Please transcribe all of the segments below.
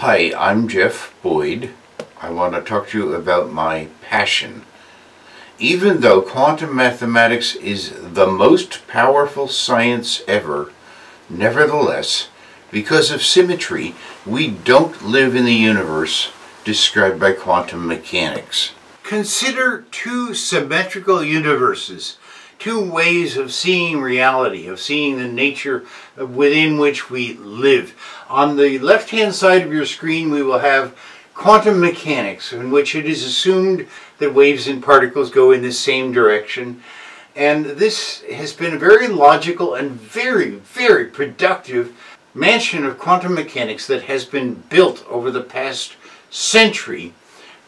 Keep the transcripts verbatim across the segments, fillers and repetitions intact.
Hi, I'm Jeff Boyd. I want to talk to you about my passion. Even though quantum mathematics is the most powerful science ever, nevertheless, because of symmetry, we don't live in the universe described by quantum mechanics. Consider two symmetrical universes, two ways of seeing reality, of seeing the nature within which we live. On the left-hand side of your screen we will have quantum mechanics, in which it is assumed that waves and particles go in the same direction. And this has been a very logical and very, very productive mansion of quantum mechanics that has been built over the past century.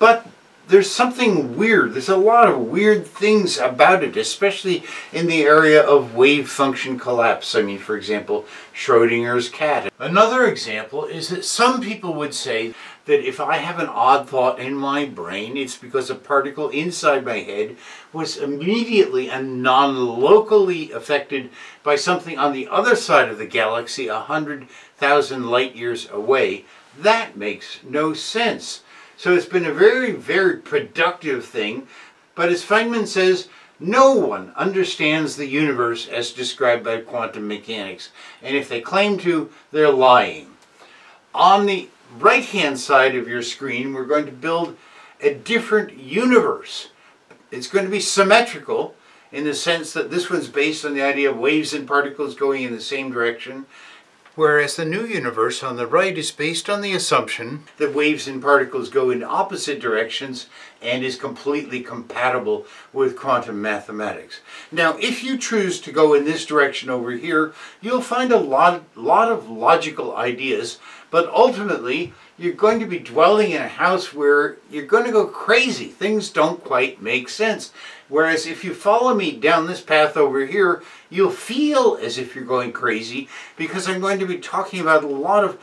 But there's something weird. There's a lot of weird things about it, especially in the area of wave function collapse. I mean, for example, Schrödinger's cat. Another example is that some people would say that if I have an odd thought in my brain, it's because a particle inside my head was immediately and non-locally affected by something on the other side of the galaxy, a hundred thousand light years away. That makes no sense. So it's been a very, very productive thing, but as Feynman says, no one understands the universe as described by quantum mechanics, and if they claim to, they're lying. On the right-hand side of your screen, we're going to build a different universe. It's going to be symmetrical in the sense that this one's based on the idea of waves and particles going in the same direction, whereas the new universe on the right is based on the assumption that waves and particles go in opposite directions and is completely compatible with quantum mathematics. Now, if you choose to go in this direction over here, you'll find a lot, lot of logical ideas, but ultimately you're going to be dwelling in a house where you're going to go crazy. Things don't quite make sense. Whereas if you follow me down this path over here, you'll feel as if you're going crazy, because I'm going to be talking about a lot of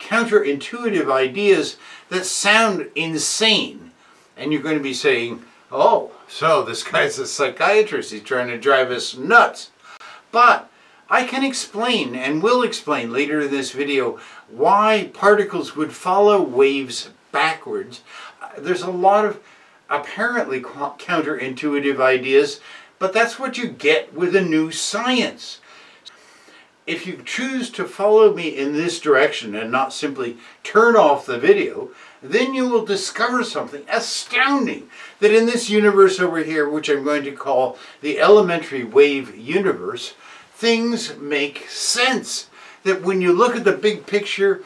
counterintuitive ideas that sound insane. And you're going to be saying, oh, so this guy's a psychiatrist, he's trying to drive us nuts. But I can explain, and will explain later in this video, why particles would follow waves backwards. There's a lot of apparently counterintuitive ideas, but that's what you get with a new science. If you choose to follow me in this direction and not simply turn off the video, then you will discover something astounding, that in this universe over here, which I'm going to call the elementary wave universe, things make sense. That when you look at the big picture,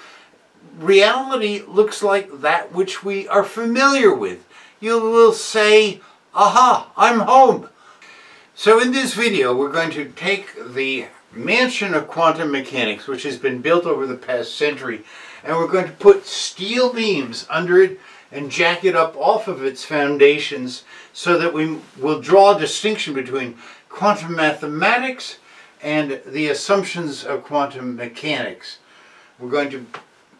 reality looks like that which we are familiar with. You will say, aha, I'm home. So in this video, we're going to take the mansion of quantum mechanics, which has been built over the past century, and we're going to put steel beams under it and jack it up off of its foundations so that we will draw a distinction between quantum mathematics and the assumptions of quantum mechanics. We're going to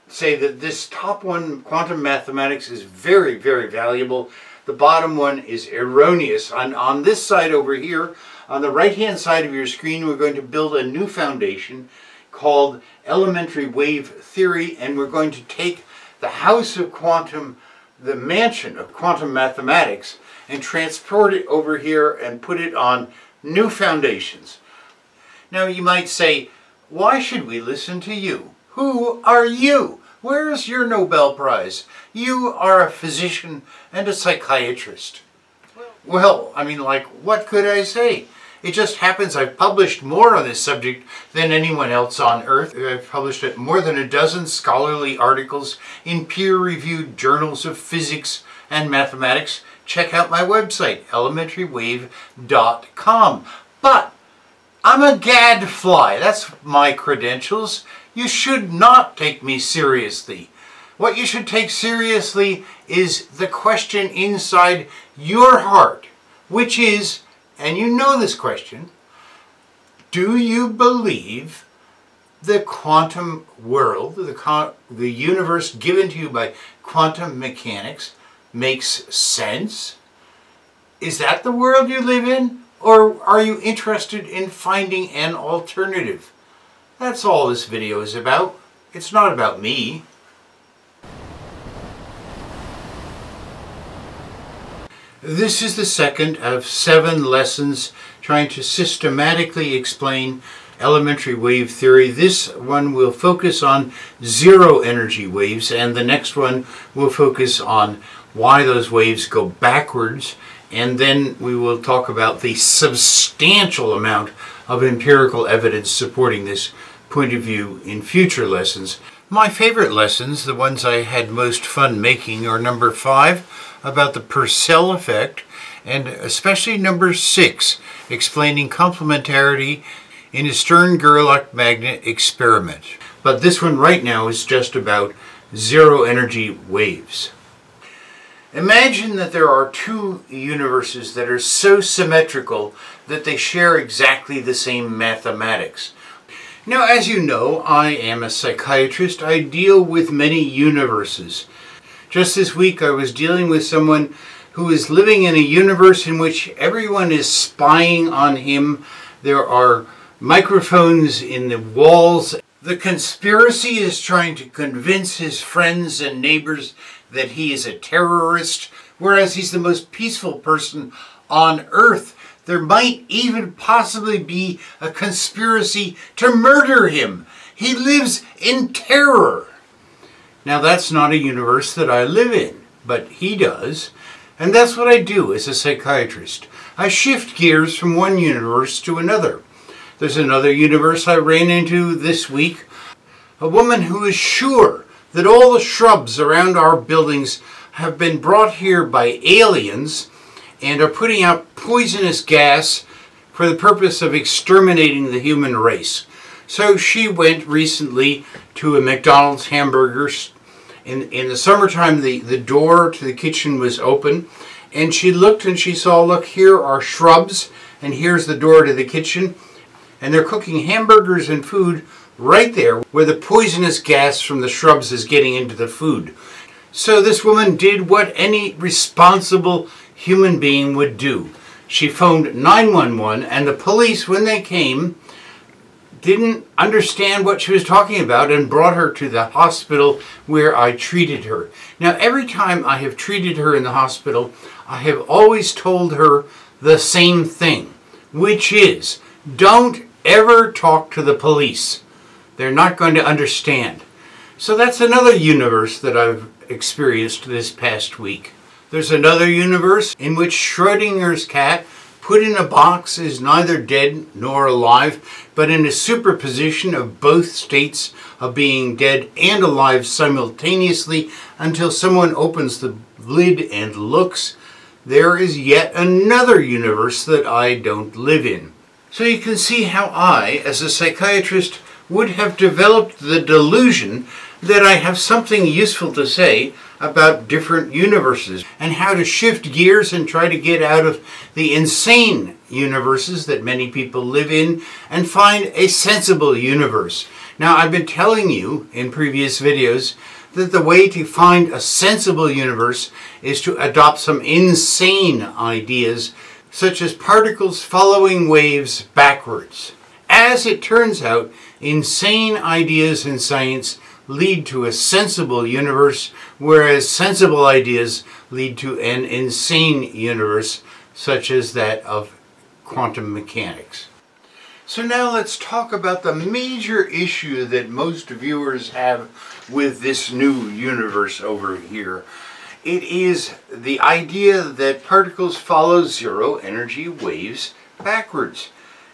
say that this top one, quantum mathematics, is very, very valuable. The bottom one is erroneous. On, on this side over here, on the right-hand side of your screen, we're going to build a new foundation called elementary wave theory, and we're going to take the house of quantum, the mansion of quantum mathematics, and transport it over here and put it on new foundations. Now you might say, why should we listen to you? Who are you? Where is your Nobel Prize? You are a physician and a psychiatrist. Well, well, I mean, like, what could I say? It just happens I've published more on this subject than anyone else on Earth. I've published more than a dozen scholarly articles in peer-reviewed journals of physics and mathematics. Check out my website, elementary wave dot com. But I'm a gadfly. That's my credentials. You should not take me seriously. What you should take seriously is the question inside your heart, which is, and you know this question, do you believe the quantum world, the, the universe given to you by quantum mechanics, makes sense? Is that the world you live in? Or are you interested in finding an alternative? That's all this video is about. It's not about me. This is the second of seven lessons trying to systematically explain elementary wave theory. This one will focus on zero energy waves, and the next one will focus on why those waves go backwards, and then we will talk about the substantial amount of empirical evidence supporting this point of view in future lessons. My favorite lessons, the ones I had most fun making, are number five about the Purcell effect, and especially number six, explaining complementarity in a Stern-Gerlach magnet experiment. But this one right now is just about zero energy waves. Imagine that there are two universes that are so symmetrical that they share exactly the same mathematics. Now, as you know, I am a psychiatrist. I deal with many universes. Just this week I was dealing with someone who is living in a universe in which everyone is spying on him. There are microphones in the walls. The conspiracy is trying to convince his friends and neighbors that he is a terrorist, whereas he's the most peaceful person on earth. There might even possibly be a conspiracy to murder him. He lives in terror. Now, that's not a universe that I live in, but he does. And that's what I do as a psychiatrist. I shift gears from one universe to another. There's another universe I ran into this week. A woman who is sure that all the shrubs around our buildings have been brought here by aliens and are putting out poisonous gas for the purpose of exterminating the human race. So she went recently to a McDonald's hamburger. In, in the summertime, the, the door to the kitchen was open, and she looked and she saw, look, here are shrubs, and here's the door to the kitchen. And they're cooking hamburgers and food right there where the poisonous gas from the shrubs is getting into the food. So this woman did what any responsible human being would do. She phoned nine one one, and the police, when they came, didn't understand what she was talking about and brought her to the hospital where I treated her. Now, every time I have treated her in the hospital, I have always told her the same thing, which is, don't ever talk to the police. They're not going to understand. So that's another universe that I've experienced this past week. There's another universe in which Schrödinger's cat, put in a box, is neither dead nor alive, but in a superposition of both states of being dead and alive simultaneously until someone opens the lid and looks. There is yet another universe that I don't live in. So you can see how I, as a psychiatrist, would have developed the delusion that I have something useful to say about different universes and how to shift gears and try to get out of the insane universes that many people live in and find a sensible universe. Now, I've been telling you in previous videos that the way to find a sensible universe is to adopt some insane ideas, such as particles following waves backwards. As it turns out, insane ideas in science lead to a sensible universe, whereas sensible ideas lead to an insane universe, such as that of quantum mechanics. So now let's talk about the major issue that most viewers have with this new universe over here. It is the idea that particles follow zero energy waves backwards.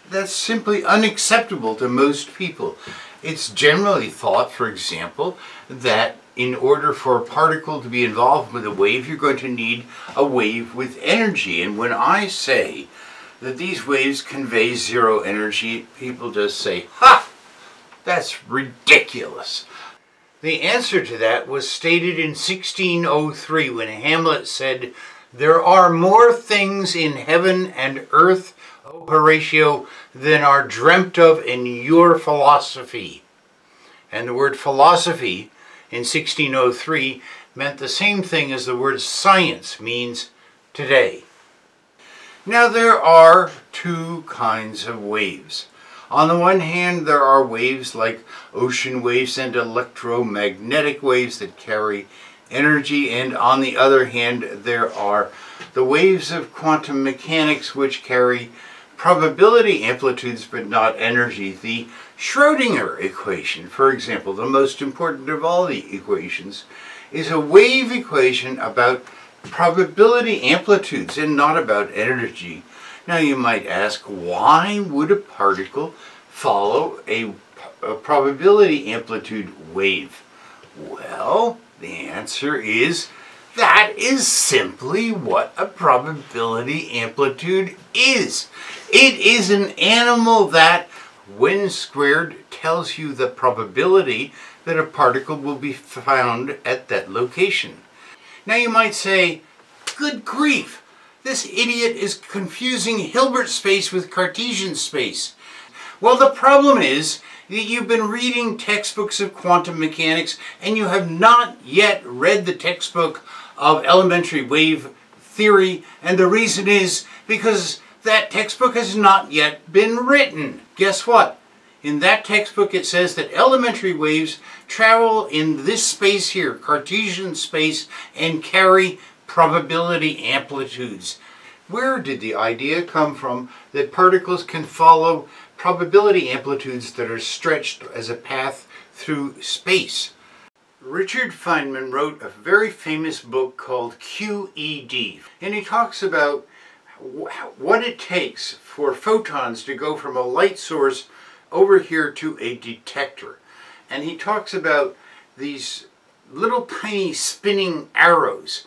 That's simply unacceptable to most people. It's generally thought, for example, that in order for a particle to be involved with a wave, you're going to need a wave with energy. And when I say that these waves convey zero energy, people just say, ha! That's ridiculous. The answer to that was stated in sixteen oh three when Hamlet said, "There are more things in heaven and earth, O Horatio, than are dreamt of in your philosophy." And the word philosophy in sixteen oh three meant the same thing as the word science means today. Now, there are two kinds of waves. On the one hand, there are waves like ocean waves and electromagnetic waves that carry energy, and on the other hand there are the waves of quantum mechanics, which carry probability amplitudes but not energy. The Schrödinger equation, for example, the most important of all the equations, is a wave equation about probability amplitudes and not about energy. Now you might ask, why would a particle follow a, a probability amplitude wave? Well, the answer is that is simply what a probability amplitude is. It is an animal that, when squared, tells you the probability that a particle will be found at that location. Now you might say, good grief, this idiot is confusing Hilbert space with Cartesian space. Well, the problem is that you've been reading textbooks of quantum mechanics and you have not yet read the textbook of elementary wave theory, and the reason is because that textbook has not yet been written. Guess what? In that textbook it says that elementary waves travel in this space here, Cartesian space, and carry probability amplitudes. Where did the idea come from that particles can follow probability amplitudes that are stretched as a path through space? Richard Feynman wrote a very famous book called Q E D, and he talks about what it takes for photons to go from a light source over here to a detector. And he talks about these little tiny spinning arrows,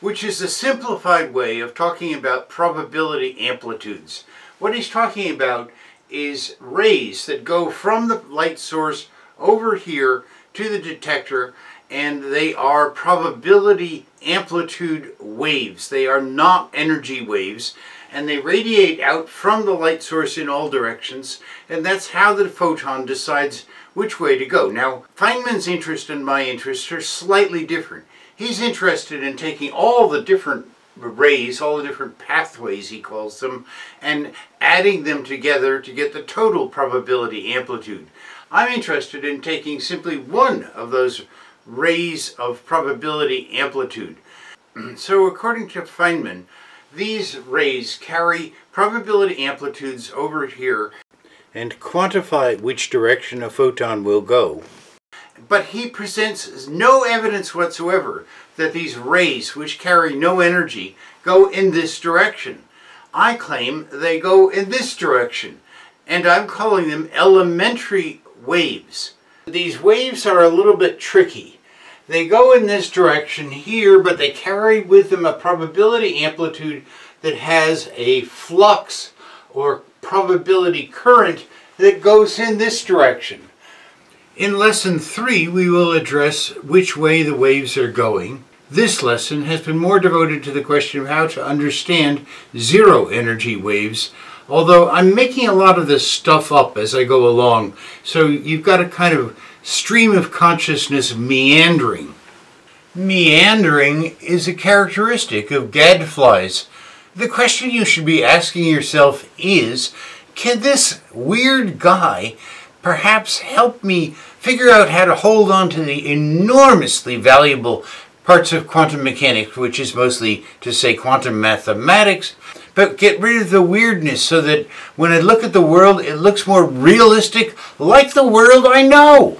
which is a simplified way of talking about probability amplitudes. What he's talking about is rays that go from the light source over here to the detector, and they are probability amplitude waves. They are not energy waves, and they radiate out from the light source in all directions, and that's how the photon decides which way to go. Now, Feynman's interest and my interests are slightly different. He's interested in taking all the different rays, all the different pathways he calls them, and adding them together to get the total probability amplitude. I'm interested in taking simply one of those rays of probability amplitude. So according to Feynman, these rays carry probability amplitudes over here and quantify which direction a photon will go. But he presents no evidence whatsoever that these rays, which carry no energy, go in this direction. I claim they go in this direction, and I'm calling them elementary waves. These waves are a little bit tricky. They go in this direction here, but they carry with them a probability amplitude that has a flux or probability current that goes in this direction. In lesson three, we will address which way the waves are going. This lesson has been more devoted to the question of how to understand zero energy waves, although I'm making a lot of this stuff up as I go along, so you've got to kind of stream of consciousness meandering. Meandering is a characteristic of gadflies. The question you should be asking yourself is, can this weird guy perhaps help me figure out how to hold on to the enormously valuable parts of quantum mechanics, which is mostly to say quantum mathematics, but get rid of the weirdness so that when I look at the world, it looks more realistic, like the world I know?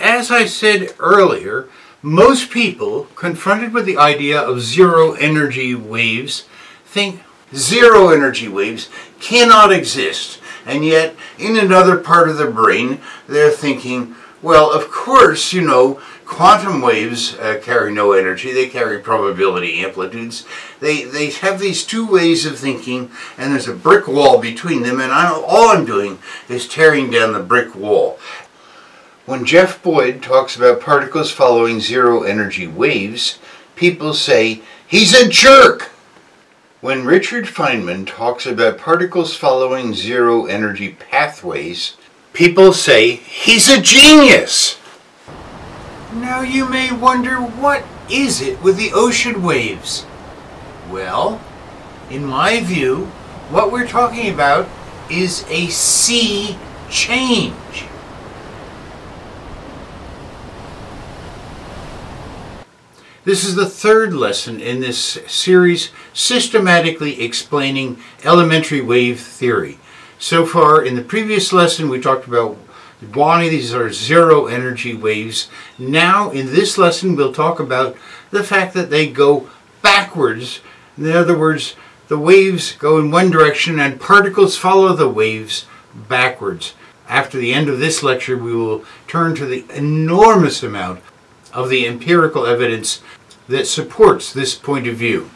As I said earlier, most people confronted with the idea of zero energy waves think zero energy waves cannot exist, and yet in another part of the brain they're thinking, well, of course, you know, quantum waves uh, carry no energy, they carry probability amplitudes. They, they have these two ways of thinking, and there's a brick wall between them, and I'm, all I'm doing is tearing down the brick wall. When Jeff Boyd talks about particles following zero energy waves, people say, he's a jerk! When Richard Feynman talks about particles following zero energy pathways, people say, he's a genius! Now you may wonder, what is it with the ocean waves? Well, in my view, what we're talking about is a sea change. This is the third lesson in this series, systematically explaining elementary wave theory. So far, in the previous lesson, we talked about Bwanny. These are zero energy waves. Now, in this lesson, we'll talk about the fact that they go backwards. In other words, the waves go in one direction and particles follow the waves backwards. After the end of this lecture, we will turn to the enormous amount of the empirical evidence that supports this point of view.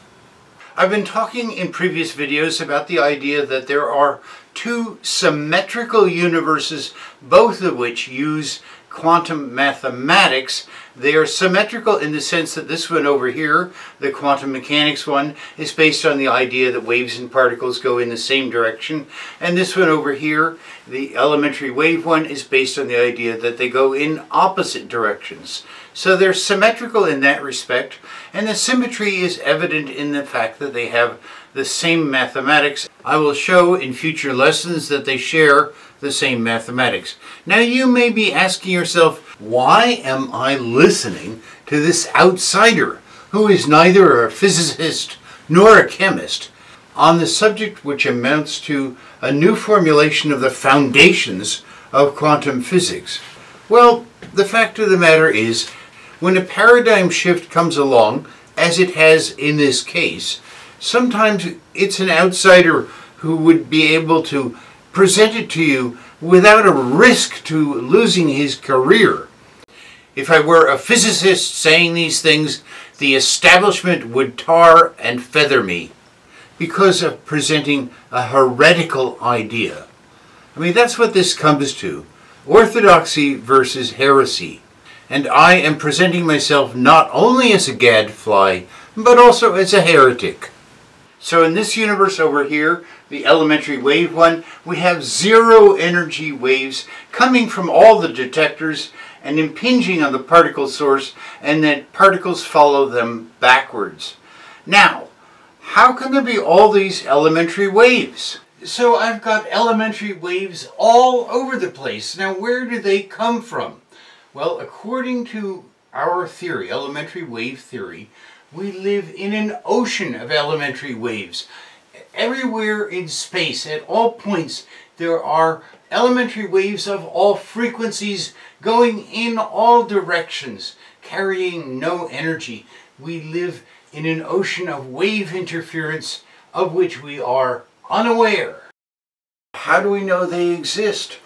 I've been talking in previous videos about the idea that there are two symmetrical universes, both of which use quantum mathematics. They are symmetrical in the sense that this one over here, the quantum mechanics one, is based on the idea that waves and particles go in the same direction, and this one over here, the elementary wave one, is based on the idea that they go in opposite directions. So they're symmetrical in that respect, and the symmetry is evident in the fact that they have the same mathematics. I will show in future lessons that they share the same mathematics. Now you may be asking yourself, why am I listening to this outsider who is neither a physicist nor a chemist on the subject which amounts to a new formulation of the foundations of quantum physics? Well, the fact of the matter is, when a paradigm shift comes along, as it has in this case, sometimes it's an outsider who would be able to present it to you without a risk to losing his career. If I were a physicist saying these things, the establishment would tar and feather me because of presenting a heretical idea. I mean, that's what this comes to. Orthodoxy versus heresy. And I am presenting myself not only as a gadfly, but also as a heretic. So in this universe over here, the elementary wave one, we have zero energy waves coming from all the detectors and impinging on the particle source, and then particles follow them backwards. Now, how can there be all these elementary waves? So I've got elementary waves all over the place. Now, where do they come from? Well, according to our theory, elementary wave theory, we live in an ocean of elementary waves. Everywhere in space, at all points, there are elementary waves of all frequencies going in all directions, carrying no energy. We live in an ocean of wave interference of which we are unaware. How do we know they exist?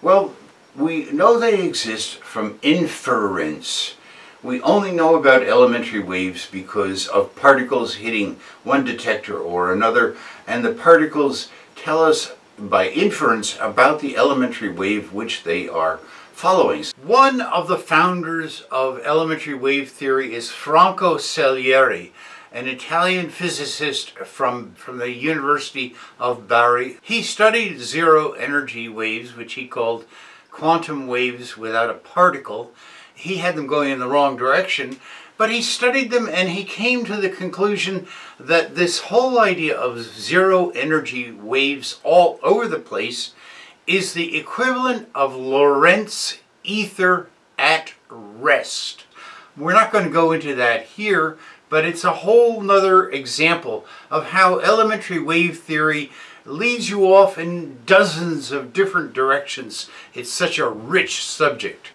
Well, we know they exist from inference. We only know about elementary waves because of particles hitting one detector or another, and the particles tell us by inference about the elementary wave which they are following. One of the founders of elementary wave theory is Franco Salieri, an Italian physicist from, from the University of Bari. He studied zero energy waves, which he called quantum waves without a particle. He had them going in the wrong direction, but he studied them and he came to the conclusion that this whole idea of zero energy waves all over the place is the equivalent of Lorentz ether at rest. We're not going to go into that here, but it's a whole nother example of how elementary wave theory leads you off in dozens of different directions. It's such a rich subject.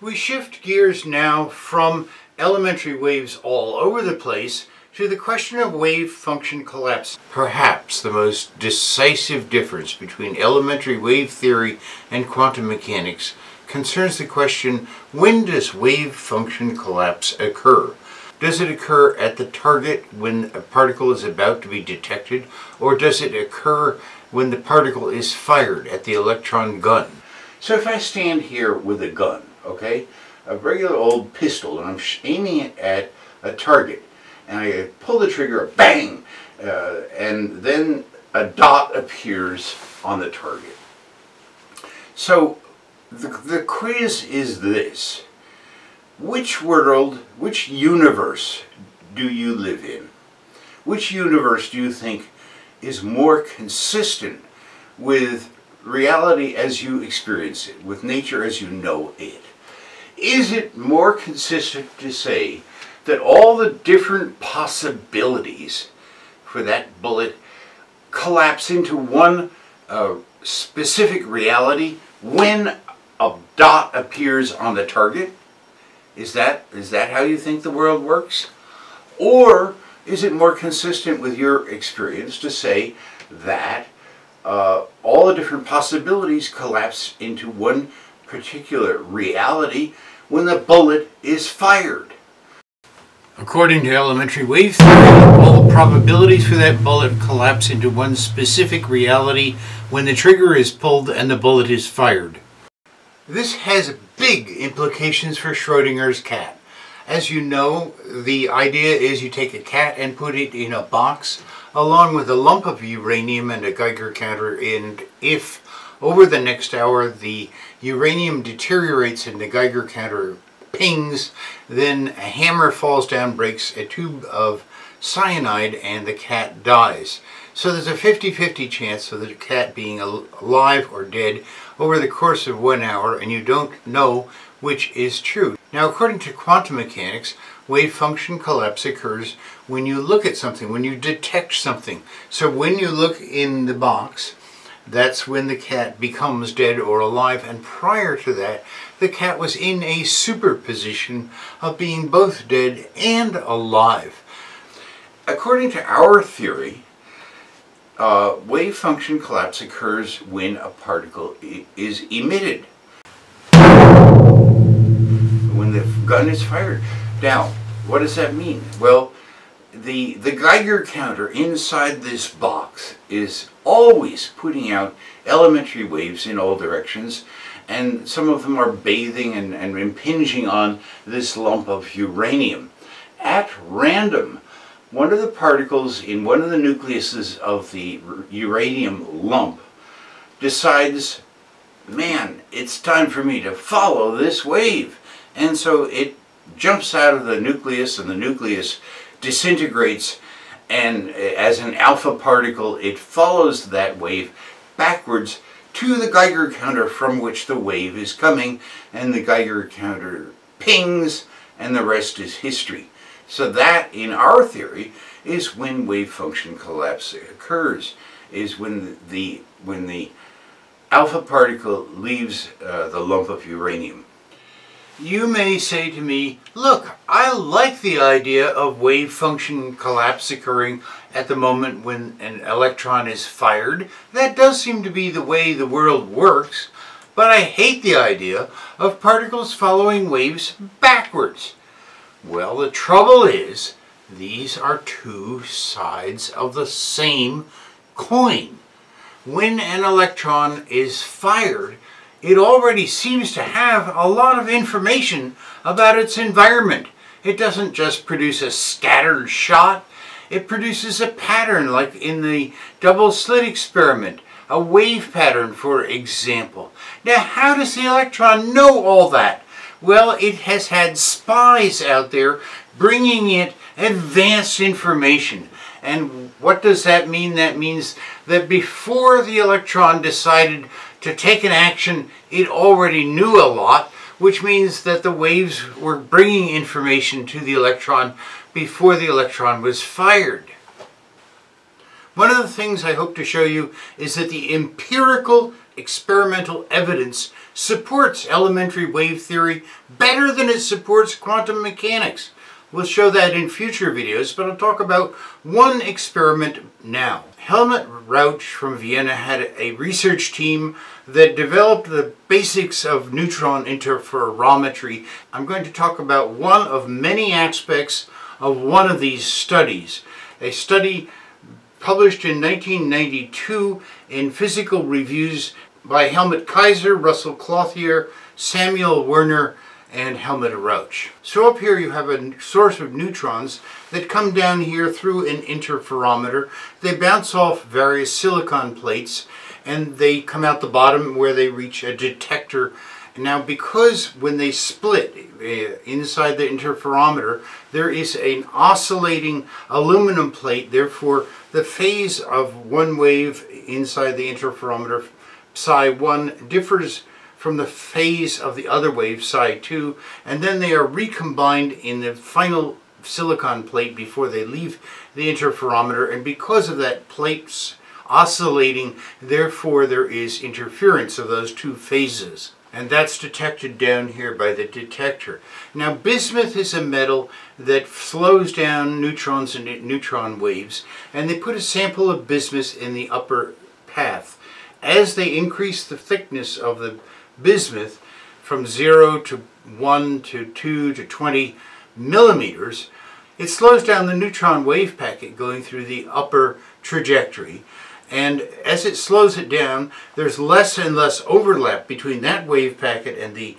We shift gears now from elementary waves all over the place to the question of wave function collapse. Perhaps the most decisive difference between elementary wave theory and quantum mechanics concerns the question, when does wave function collapse occur? Does it occur at the target when a particle is about to be detected, or does it occur when the particle is fired at the electron gun? So if I stand here with a gun, okay, a regular old pistol, and I'm aiming it at a target, and I pull the trigger, bang, uh, and then a dot appears on the target. So the, the quiz is this: which world, which universe do you live in? Which universe do you think is more consistent with reality as you experience it, with nature as you know it? Is it more consistent to say that all the different possibilities for that bullet collapse into one uh, specific reality when a dot appears on the target? Is that, is that how you think the world works? Or is it more consistent with your experience to say that uh, all the different possibilities collapse into one particular reality when the bullet is fired? According to elementary wave theory, all the probabilities for that bullet collapse into one specific reality when the trigger is pulled and the bullet is fired. This has big implications for Schrödinger's cat. As you know, the idea is you take a cat and put it in a box along with a lump of uranium and a Geiger counter, and if over the next hour the uranium deteriorates and the Geiger counter pings, then a hammer falls down, breaks a tube of cyanide, and the cat dies. So there's a fifty fifty chance of the cat being alive or dead over the course of one hour, and you don't know which is true. Now, according to quantum mechanics, wave function collapse occurs when you look at something, when you detect something. So when you look in the box, that's when the cat becomes dead or alive, and prior to that, the cat was in a superposition of being both dead and alive. According to our theory, uh, wave function collapse occurs when a particle is emitted, when the gun is fired. Now, what does that mean? Well, the, the Geiger counter inside this box is always putting out elementary waves in all directions, and some of them are bathing and, and impinging on this lump of uranium. At random, one of the particles in one of the nucleuses of the uranium lump decides, man, it's time for me to follow this wave. And so it jumps out of the nucleus, and the nucleus disintegrates, and as an alpha particle it follows that wave backwards to the Geiger counter from which the wave is coming, and the Geiger counter pings, and the rest is history. So that, in our theory, is when wave function collapse occurs, is when the, when the alpha particle leaves uh, the lump of uranium. You may say to me, look, I like the idea of wave function collapse occurring at the moment when an electron is fired. That does seem to be the way the world works, but I hate the idea of particles following waves backwards. Well, the trouble is, these are two sides of the same coin. When an electron is fired, it already seems to have a lot of information about its environment. It doesn't just produce a scattered shot, it produces a pattern, like in the double slit experiment, a wave pattern, for example. Now, how does the electron know all that? Well, it has had spies out there bringing it advanced information. And what does that mean? That means that before the electron decided to take an action, it already knew a lot, which means that the waves were bringing information to the electron before the electron was fired. One of the things I hope to show you is that the empirical experimental evidence supports elementary wave theory better than it supports quantum mechanics. We'll show that in future videos, but I'll talk about one experiment now. Helmut Rauch from Vienna had a research team that developed the basics of neutron interferometry. I'm going to talk about one of many aspects of one of these studies. A study published in nineteen ninety-two in Physical Reviews by Helmut Kaiser, Russell Clothier, Samuel Werner, and Helmut Rauch. So up here you have a source of neutrons that come down here through an interferometer. They bounce off various silicon plates and they come out the bottom where they reach a detector. Now, because when they split inside the interferometer, there is an oscillating aluminum plate, therefore the phase of one wave inside the interferometer, psi one, differs from the phase of the other wave, psi two, and then they are recombined in the final silicon plate before they leave the interferometer, and because of that plate's oscillating, therefore there is interference of those two phases. And that's detected down here by the detector. Now, bismuth is a metal that slows down neutrons and neutron waves, and they put a sample of bismuth in the upper path. As they increase the thickness of the bismuth from zero to one to two to twenty millimeters, it slows down the neutron wave packet going through the upper trajectory. And as it slows it down, there's less and less overlap between that wave packet and the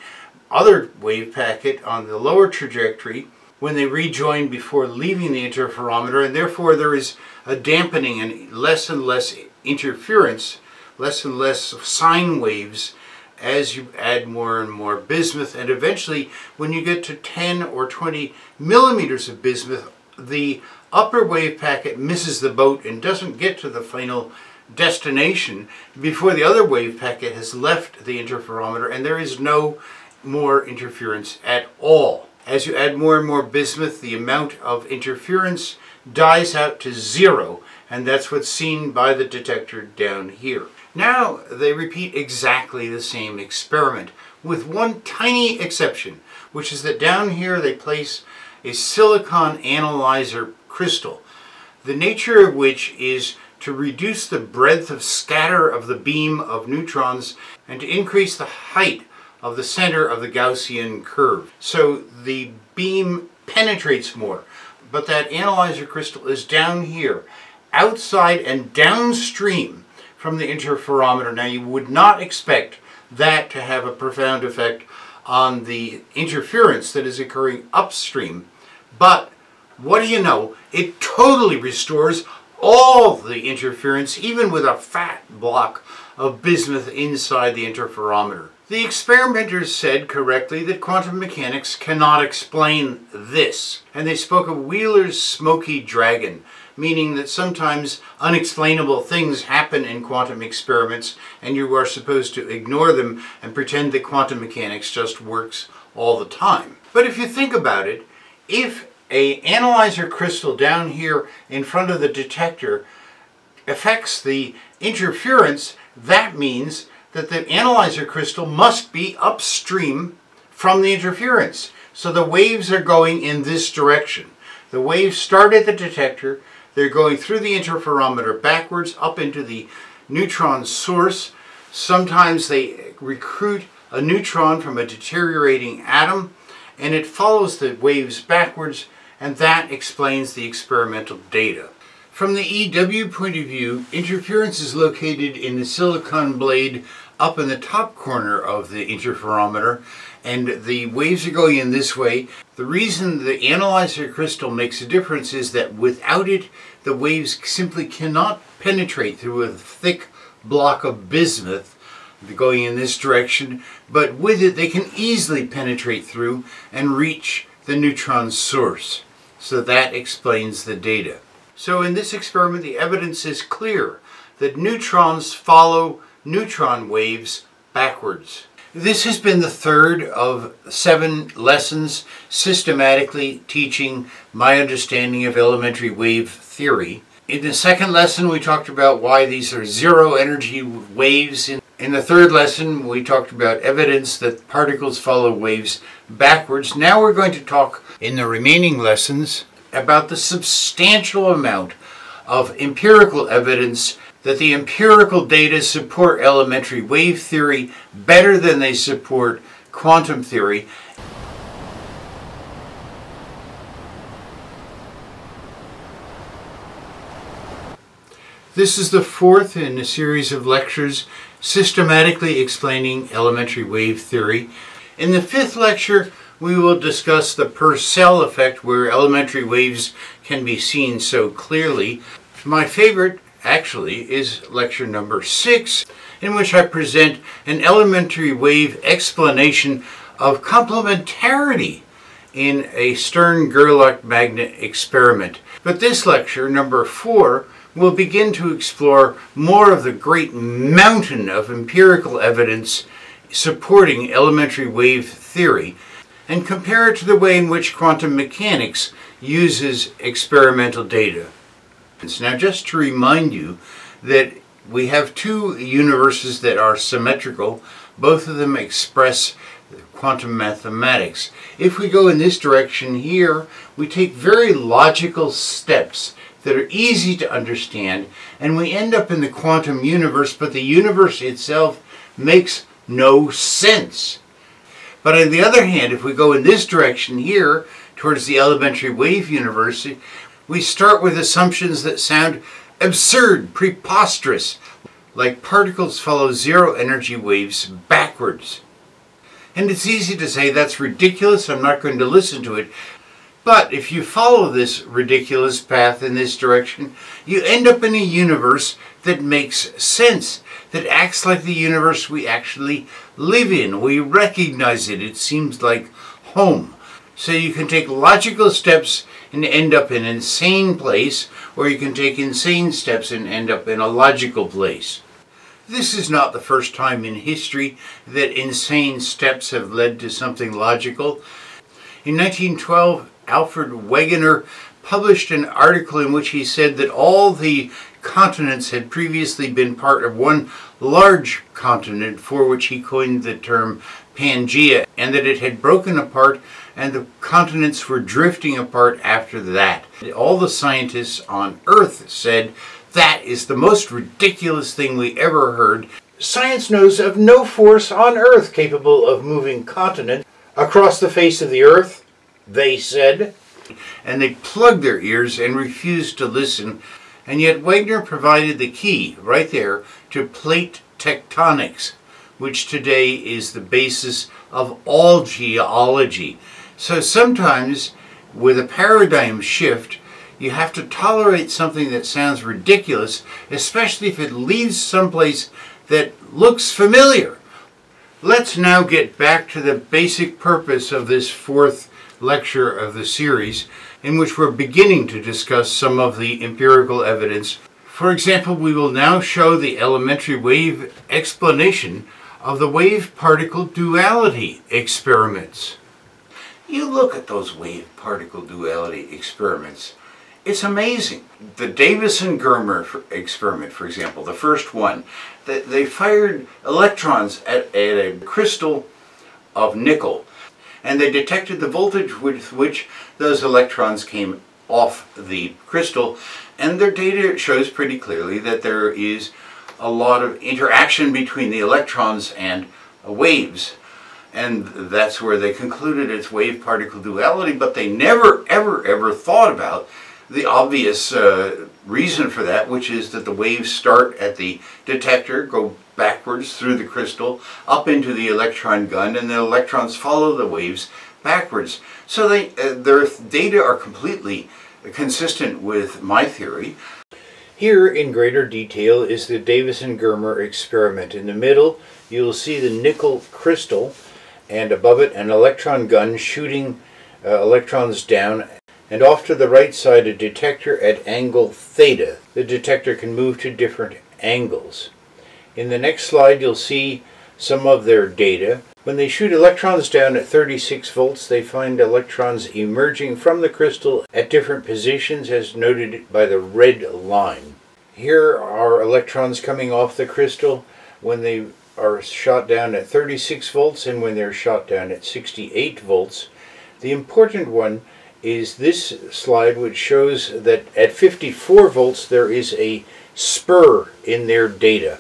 other wave packet on the lower trajectory when they rejoin before leaving the interferometer, and therefore there is a dampening and less and less interference, less and less sine waves as you add more and more bismuth. And eventually, when you get to ten or twenty millimeters of bismuth, the upper wave packet misses the boat and doesn't get to the final destination before the other wave packet has left the interferometer, and there is no more interference at all. As you add more and more bismuth, the amount of interference dies out to zero, and that's what's seen by the detector down here. Now they repeat exactly the same experiment, with one tiny exception, which is that down here they place a silicon analyzer crystal, the nature of which is to reduce the breadth of scatter of the beam of neutrons and to increase the height of the center of the Gaussian curve. So the beam penetrates more, but that analyzer crystal is down here, outside and downstream from the interferometer. Now, you would not expect that to have a profound effect on the interference that is occurring upstream, but what do you know? It totally restores all the interference, even with a fat block of bismuth inside the interferometer. The experimenters said correctly that quantum mechanics cannot explain this, and they spoke of Wheeler's smoky dragon, meaning that sometimes unexplainable things happen in quantum experiments, and you are supposed to ignore them and pretend that quantum mechanics just works all the time. But if you think about it, if an analyzer crystal down here in front of the detector affects the interference, that means that the analyzer crystal must be upstream from the interference. So the waves are going in this direction. The waves start at the detector, they're going through the interferometer backwards up into the neutron source. Sometimes they recruit a neutron from a deteriorating atom, and it follows the waves backwards, and that explains the experimental data. From the E W point of view, interference is located in the silicon blade up in the top corner of the interferometer, and the waves are going in this way. The reason the analyzer crystal makes a difference is that without it, the waves simply cannot penetrate through a thick block of bismuth going in this direction, but with it they can easily penetrate through and reach the neutron source. So that explains the data. So in this experiment, the evidence is clear that neutrons follow neutron waves backwards. This has been the third of seven lessons systematically teaching my understanding of elementary wave theory. In the second lesson, we talked about why these are zero energy waves. In the third lesson, we talked about evidence that particles follow waves backwards. Now we're going to talk in the remaining lessons about the substantial amount of empirical evidence that the empirical data support elementary wave theory better than they support quantum theory. This is the fourth in a series of lectures systematically explaining elementary wave theory. In the fifth lecture, we will discuss the Purcell effect, where elementary waves can be seen so clearly. My favorite, actually, is lecture number six, in which I present an elementary wave explanation of complementarity in a Stern-Gerlach magnet experiment. But this lecture, number four, will begin to explore more of the great mountain of empirical evidence supporting elementary wave theory. and compare it to the way in which quantum mechanics uses experimental data. Now, just to remind you that we have two universes that are symmetrical. Both of them express quantum mathematics. If we go in this direction here, we take very logical steps that are easy to understand, and we end up in the quantum universe, but the universe itself makes no sense. But on the other hand, if we go in this direction here, towards the elementary wave universe, we start with assumptions that sound absurd, preposterous, like particles follow zero energy waves backwards. And it's easy to say that's ridiculous, I'm not going to listen to it. But if you follow this ridiculous path in this direction, you end up in a universe that makes sense, that acts like the universe we actually live in. We recognize it. It seems like home. So you can take logical steps and end up in an insane place, or you can take insane steps and end up in a logical place. This is not the first time in history that insane steps have led to something logical. In nineteen twelve, Alfred Wegener published an article in which he said that all the continents had previously been part of one large continent, for which he coined the term Pangaea, and that it had broken apart and the continents were drifting apart after that. All the scientists on Earth said that is the most ridiculous thing we ever heard. Science knows of no force on Earth capable of moving continents across the face of the Earth, they said, and they plugged their ears and refused to listen. And yet Wegener provided the key, right there, to plate tectonics, which today is the basis of all geology. So sometimes, with a paradigm shift, you have to tolerate something that sounds ridiculous, especially if it leaves someplace that looks familiar. Let's now get back to the basic purpose of this fourth lecture of the series, in which we're beginning to discuss some of the empirical evidence. For example, we will now show the elementary wave explanation of the wave-particle duality experiments. You look at those wave-particle duality experiments, it's amazing. The Davisson-Germer experiment, for example, the first one, they fired electrons at, at a crystal of nickel, and they detected the voltage with which those electrons came off the crystal, and their data shows pretty clearly that there is a lot of interaction between the electrons and waves, and that's where they concluded it's wave-particle duality. But they never ever ever thought about the obvious uh, reason for that, which is that the waves start at the detector, go backwards through the crystal, up into the electron gun, and the electrons follow the waves backwards. So they, uh, their data are completely consistent with my theory. Here in greater detail is the Davisson-Germer experiment. In the middle, you'll see the nickel crystal, and above it an electron gun shooting uh, electrons down, and off to the right side a detector at angle theta. The detector can move to different angles. In the next slide, you'll see some of their data. When they shoot electrons down at thirty-six volts, they find electrons emerging from the crystal at different positions, as noted by the red line. Here are electrons coming off the crystal when they are shot down at thirty-six volts and when they're shot down at sixty-eight volts. The important one is this slide, which shows that at fifty-four volts there is a spur in their data.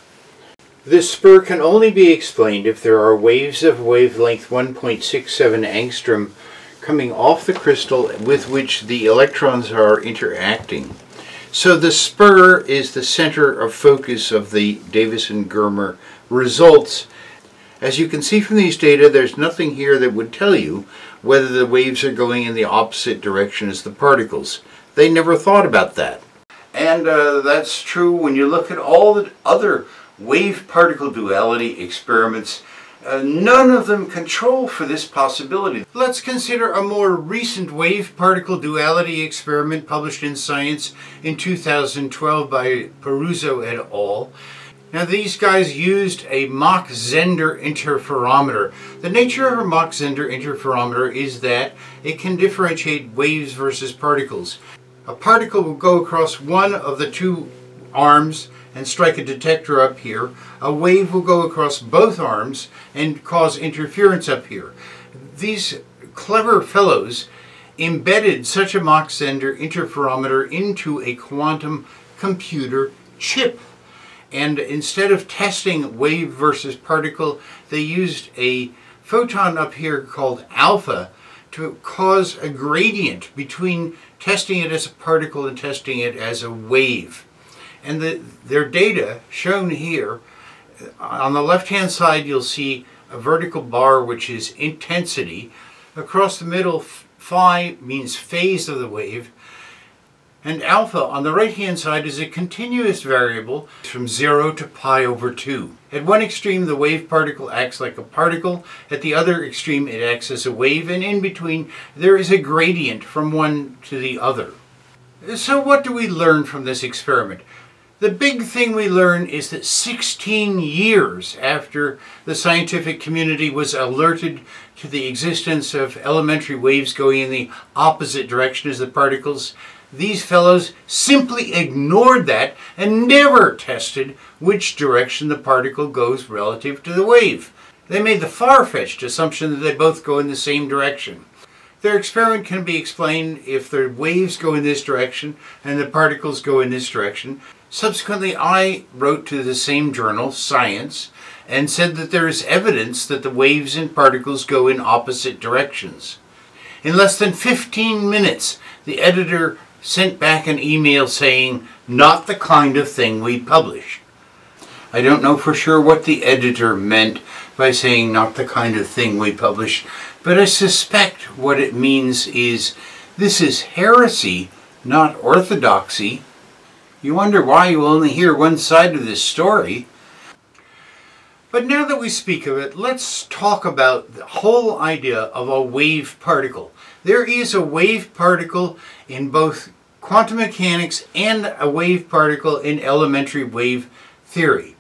This spur can only be explained if there are waves of wavelength one point six seven angstrom coming off the crystal with which the electrons are interacting. So the spur is the center of focus of the Davisson-Germer results. As you can see from these data, there's nothing here that would tell you whether the waves are going in the opposite direction as the particles. They never thought about that. And uh, that's true when you look at all the other wave-particle duality experiments. Uh, none of them control for this possibility. Let's consider a more recent wave-particle duality experiment published in Science in two thousand twelve by Peruzzo et al. Now these guys used a Mach-Zender interferometer. The nature of a Mach-Zender interferometer is that it can differentiate waves versus particles. A particle will go across one of the two arms and strike a detector up here. A wave will go across both arms and cause interference up here. These clever fellows embedded such a Mach-Zender interferometer into a quantum computer chip. And instead of testing wave versus particle, they used a photon up here called alpha to cause a gradient between testing it as a particle and testing it as a wave. And the, their data, shown here, on the left-hand side you'll see a vertical bar which is intensity. Across the middle, phi means phase of the wave. And alpha on the right-hand side is a continuous variable from zero to pi over two. At one extreme, the wave-particle acts like a particle. At the other extreme, it acts as a wave. And in between, there is a gradient from one to the other. So what do we learn from this experiment? The big thing we learn is that sixteen years after the scientific community was alerted to the existence of elementary waves going in the opposite direction as the particles, these fellows simply ignored that and never tested which direction the particle goes relative to the wave. They made the far-fetched assumption that they both go in the same direction. Their experiment can be explained if the waves go in this direction and the particles go in this direction. Subsequently, I wrote to the same journal, Science, and said that there is evidence that the waves and particles go in opposite directions. In less than fifteen minutes, the editor sent back an email saying, "Not the kind of thing we publish." I don't know for sure what the editor meant by saying "not the kind of thing we publish," but I suspect what it means is this is heresy, not orthodoxy. You wonder why you only hear one side of this story. But now that we speak of it, let's talk about the whole idea of a wave particle. There is a wave particle in both quantum mechanics and a wave particle in elementary wave theory.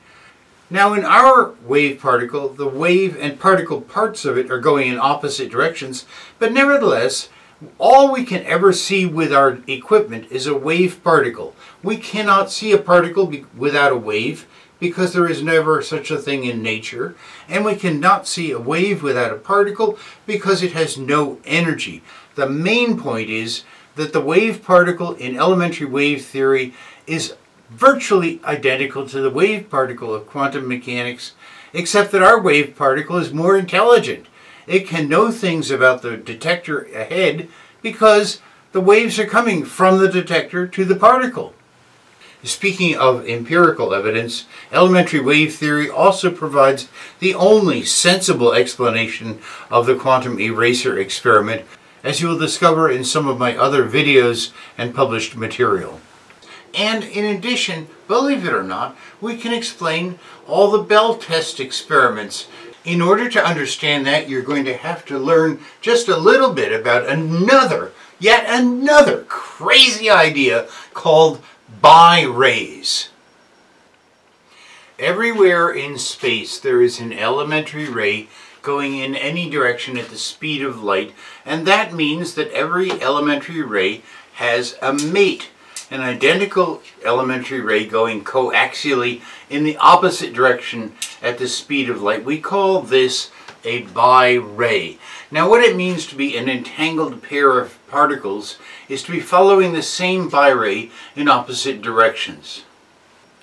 Now in our wave particle, the wave and particle parts of it are going in opposite directions, but nevertheless, all we can ever see with our equipment is a wave particle. We cannot see a particle be- without a wave, because there is never such a thing in nature, and we cannot see a wave without a particle because it has no energy. The main point is that the wave particle in elementary wave theory is virtually identical to the wave particle of quantum mechanics, except that our wave particle is more intelligent. It can know things about the detector ahead because the waves are coming from the detector to the particle. Speaking of empirical evidence, elementary wave theory also provides the only sensible explanation of the quantum eraser experiment, as you will discover in some of my other videos and published material. And in addition, believe it or not, we can explain all the Bell test experiments. In order to understand that, you're going to have to learn just a little bit about another, yet another crazy idea called bi-rays. Everywhere in space there is an elementary ray going in any direction at the speed of light, and that means that every elementary ray has a mate, an identical elementary ray going coaxially in the opposite direction at the speed of light. We call this a bi-ray. Now what it means to be an entangled pair of particles is to be following the same bi-ray in opposite directions.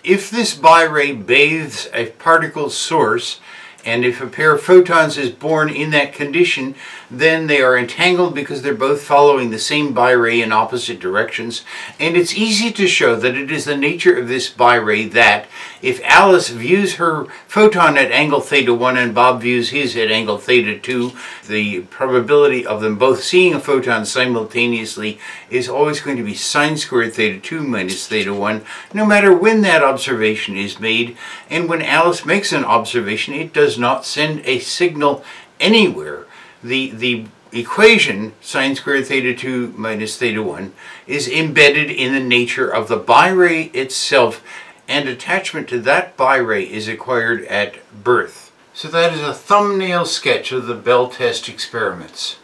If this bi-ray bathes a particle source, and if a pair of photons is born in that condition, then they are entangled because they're both following the same bi-ray in opposite directions. And it's easy to show that it is the nature of this bi-ray that if Alice views her photon at angle theta one and Bob views his at angle theta two, the probability of them both seeing a photon simultaneously is always going to be sine squared theta two minus theta one, no matter when that observation is made. And when Alice makes an observation, it does does not send a signal anywhere. The, the equation, sine squared theta two minus theta one, is embedded in the nature of the bi-ray itself. and attachment to that birray is acquired at birth. So that is a thumbnail sketch of the Bell test experiments.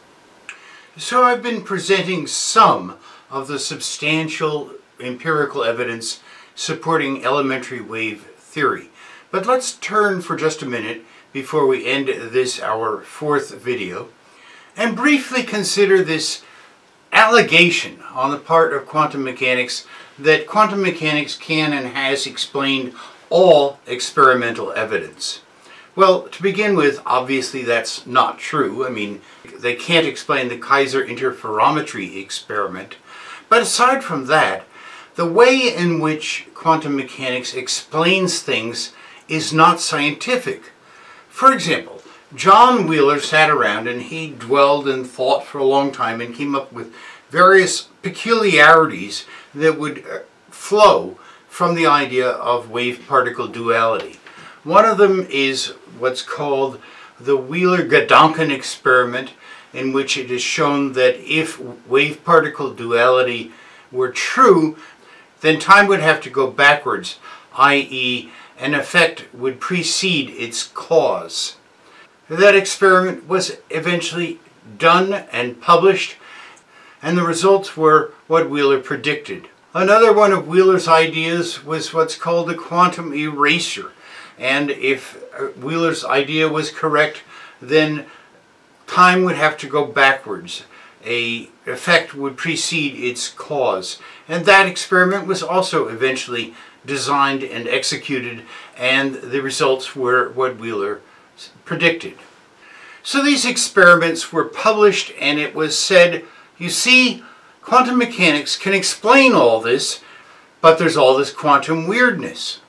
So I've been presenting some of the substantial empirical evidence supporting elementary wave theory. But let's turn for just a minute before we end this, our fourth video, and briefly consider this allegation on the part of quantum mechanics that quantum mechanics can and has explained all experimental evidence. Well, to begin with, obviously that's not true. I mean, they can't explain the Kaiser interferometry experiment. But aside from that, the way in which quantum mechanics explains things is not scientific. For example, John Wheeler sat around and he dwelled and thought for a long time and came up with various peculiarities that would flow from the idea of wave-particle duality. One of them is what's called the Wheeler-Gedanken experiment, in which it is shown that if wave-particle duality were true, then time would have to go backwards, that is an effect would precede its cause. That experiment was eventually done and published, and the results were what Wheeler predicted. Another one of Wheeler's ideas was what's called the quantum eraser. And if Wheeler's idea was correct, then time would have to go backwards. An effect would precede its cause. And that experiment was also eventually designed and executed, and the results were what Wheeler predicted. So these experiments were published, and it was said, you see, quantum mechanics can explain all this, but there's all this quantum weirdness.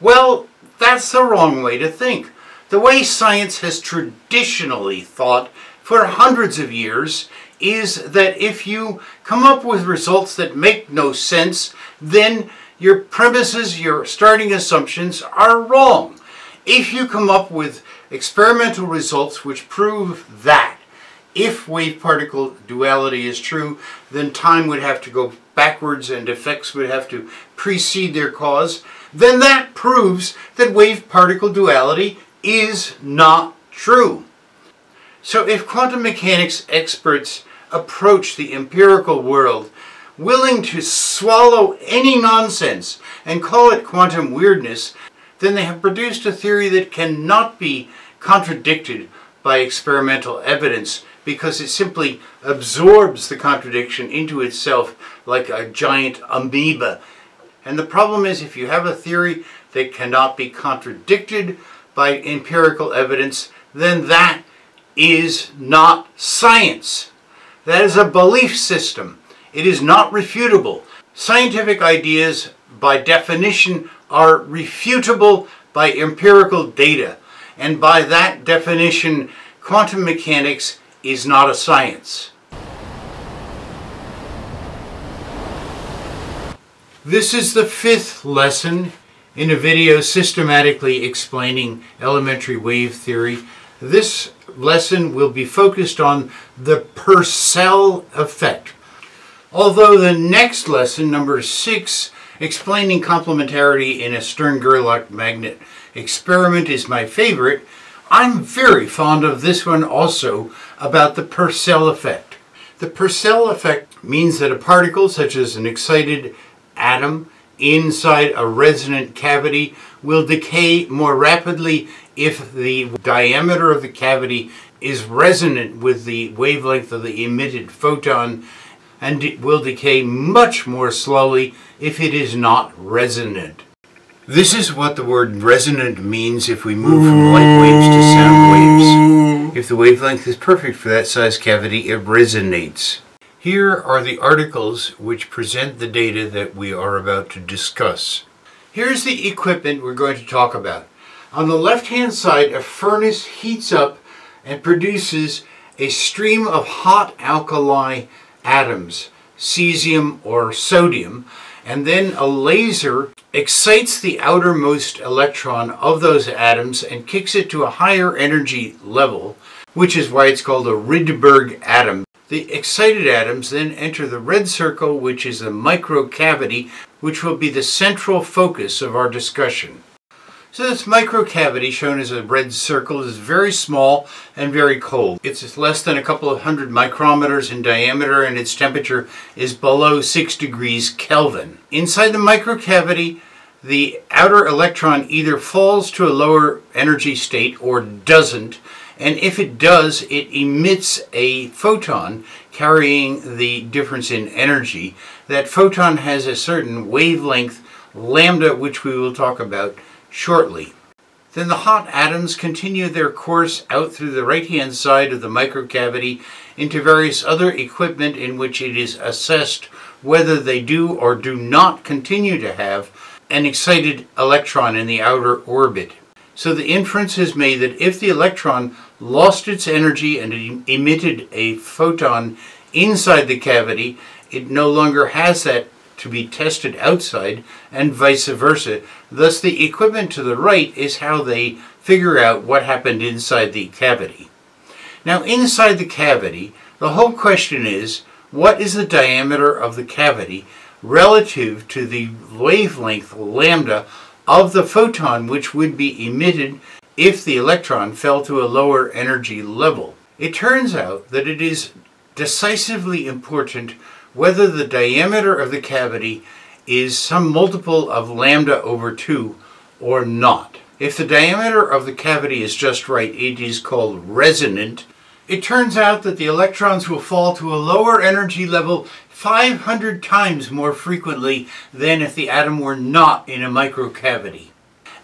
Well, that's the wrong way to think. The way science has traditionally thought for hundreds of years is that if you come up with results that make no sense, then your premises, your starting assumptions are wrong. If you come up with experimental results which prove that if wave-particle duality is true, then time would have to go backwards and effects would have to precede their cause, then that proves that wave-particle duality is not true. So if quantum mechanics experts approach the empirical world willing to swallow any nonsense and call it quantum weirdness, then they have produced a theory that cannot be contradicted by experimental evidence, because it simply absorbs the contradiction into itself like a giant amoeba. And the problem is, if you have a theory that cannot be contradicted by empirical evidence, then that is not science. That is a belief system. It is not refutable. Scientific ideas, by definition, are refutable by empirical data. And by that definition, quantum mechanics is not a science. This is the fifth lesson in a video systematically explaining elementary wave theory. This lesson will be focused on the Purcell effect. Although the next lesson, number six, explaining complementarity in a Stern-Gerlach magnet experiment, is my favorite, I'm very fond of this one also, about the Purcell effect. The Purcell effect means that a particle, such as an excited atom inside a resonant cavity, will decay more rapidly if the diameter of the cavity is resonant with the wavelength of the emitted photon, and it will decay much more slowly if it is not resonant. This is what the word resonant means if we move from light waves to sound waves. If the wavelength is perfect for that size cavity, it resonates. Here are the articles which present the data that we are about to discuss. Here's the equipment we're going to talk about. On the left-hand side, a furnace heats up and produces a stream of hot alkali atoms, cesium or sodium, and then a laser excites the outermost electron of those atoms and kicks it to a higher energy level, which is why it's called a Rydberg atom. The excited atoms then enter the red circle, which is a microcavity which will be the central focus of our discussion. So this microcavity, shown as a red circle, is very small and very cold. It's less than a couple of hundred micrometers in diameter, and its temperature is below six degrees Kelvin. Inside the microcavity, the outer electron either falls to a lower energy state or doesn't, and if it does, it emits a photon carrying the difference in energy. That photon has a certain wavelength, lambda, which we will talk about shortly. Then the hot atoms continue their course out through the right-hand side of the microcavity into various other equipment in which it is assessed whether they do or do not continue to have an excited electron in the outer orbit. So the inference is made that if the electron lost its energy and it emitted a photon inside the cavity, it no longer has that to be tested outside, and vice versa. Thus the equipment to the right is how they figure out what happened inside the cavity. Now inside the cavity, the whole question is, what is the diameter of the cavity relative to the wavelength lambda of the photon which would be emitted if the electron fell to a lower energy level? It turns out that it is decisively important whether the diameter of the cavity is some multiple of lambda over two or not. If the diameter of the cavity is just right, it is called resonant. It turns out that the electrons will fall to a lower energy level five hundred times more frequently than if the atom were not in a microcavity.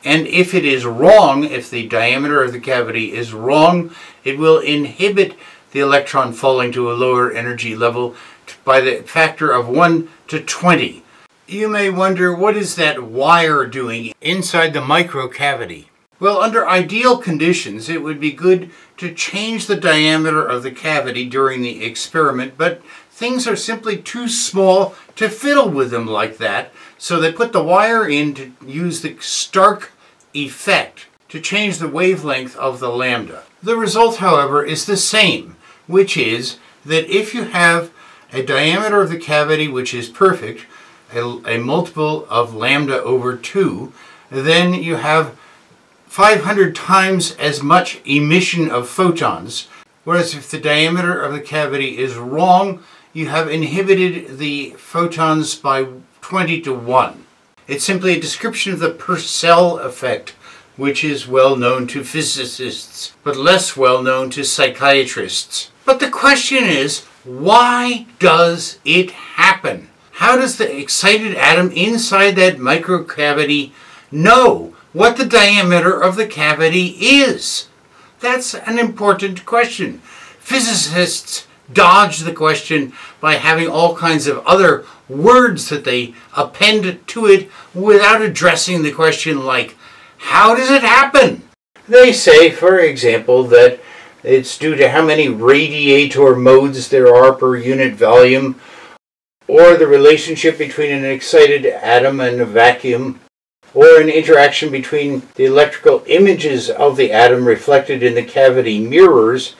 And if it is wrong, if the diameter of the cavity is wrong, it will inhibit the electron falling to a lower energy level by the factor of one to twenty. You may wonder, what is that wire doing inside the microcavity? Well, under ideal conditions, it would be good to change the diameter of the cavity during the experiment, but things are simply too small to fiddle with them like that, so they put the wire in to use the Stark effect to change the wavelength of the lambda. The result, however, is the same, which is that if you have a diameter of the cavity which is perfect, a, a multiple of lambda over two, then you have five hundred times as much emission of photons, whereas if the diameter of the cavity is wrong, you have inhibited the photons by twenty to one. It's simply a description of the Purcell effect, which is well known to physicists, but less well known to psychiatrists. But the question is, why does it happen? How does the excited atom inside that microcavity know what the diameter of the cavity is? That's an important question. Physicists dodge the question by having all kinds of other words that they append to it without addressing the question, like, how does it happen? They say, for example, that it's due to how many radiator modes there are per unit volume, or the relationship between an excited atom and a vacuum, or an interaction between the electrical images of the atom reflected in the cavity mirrors.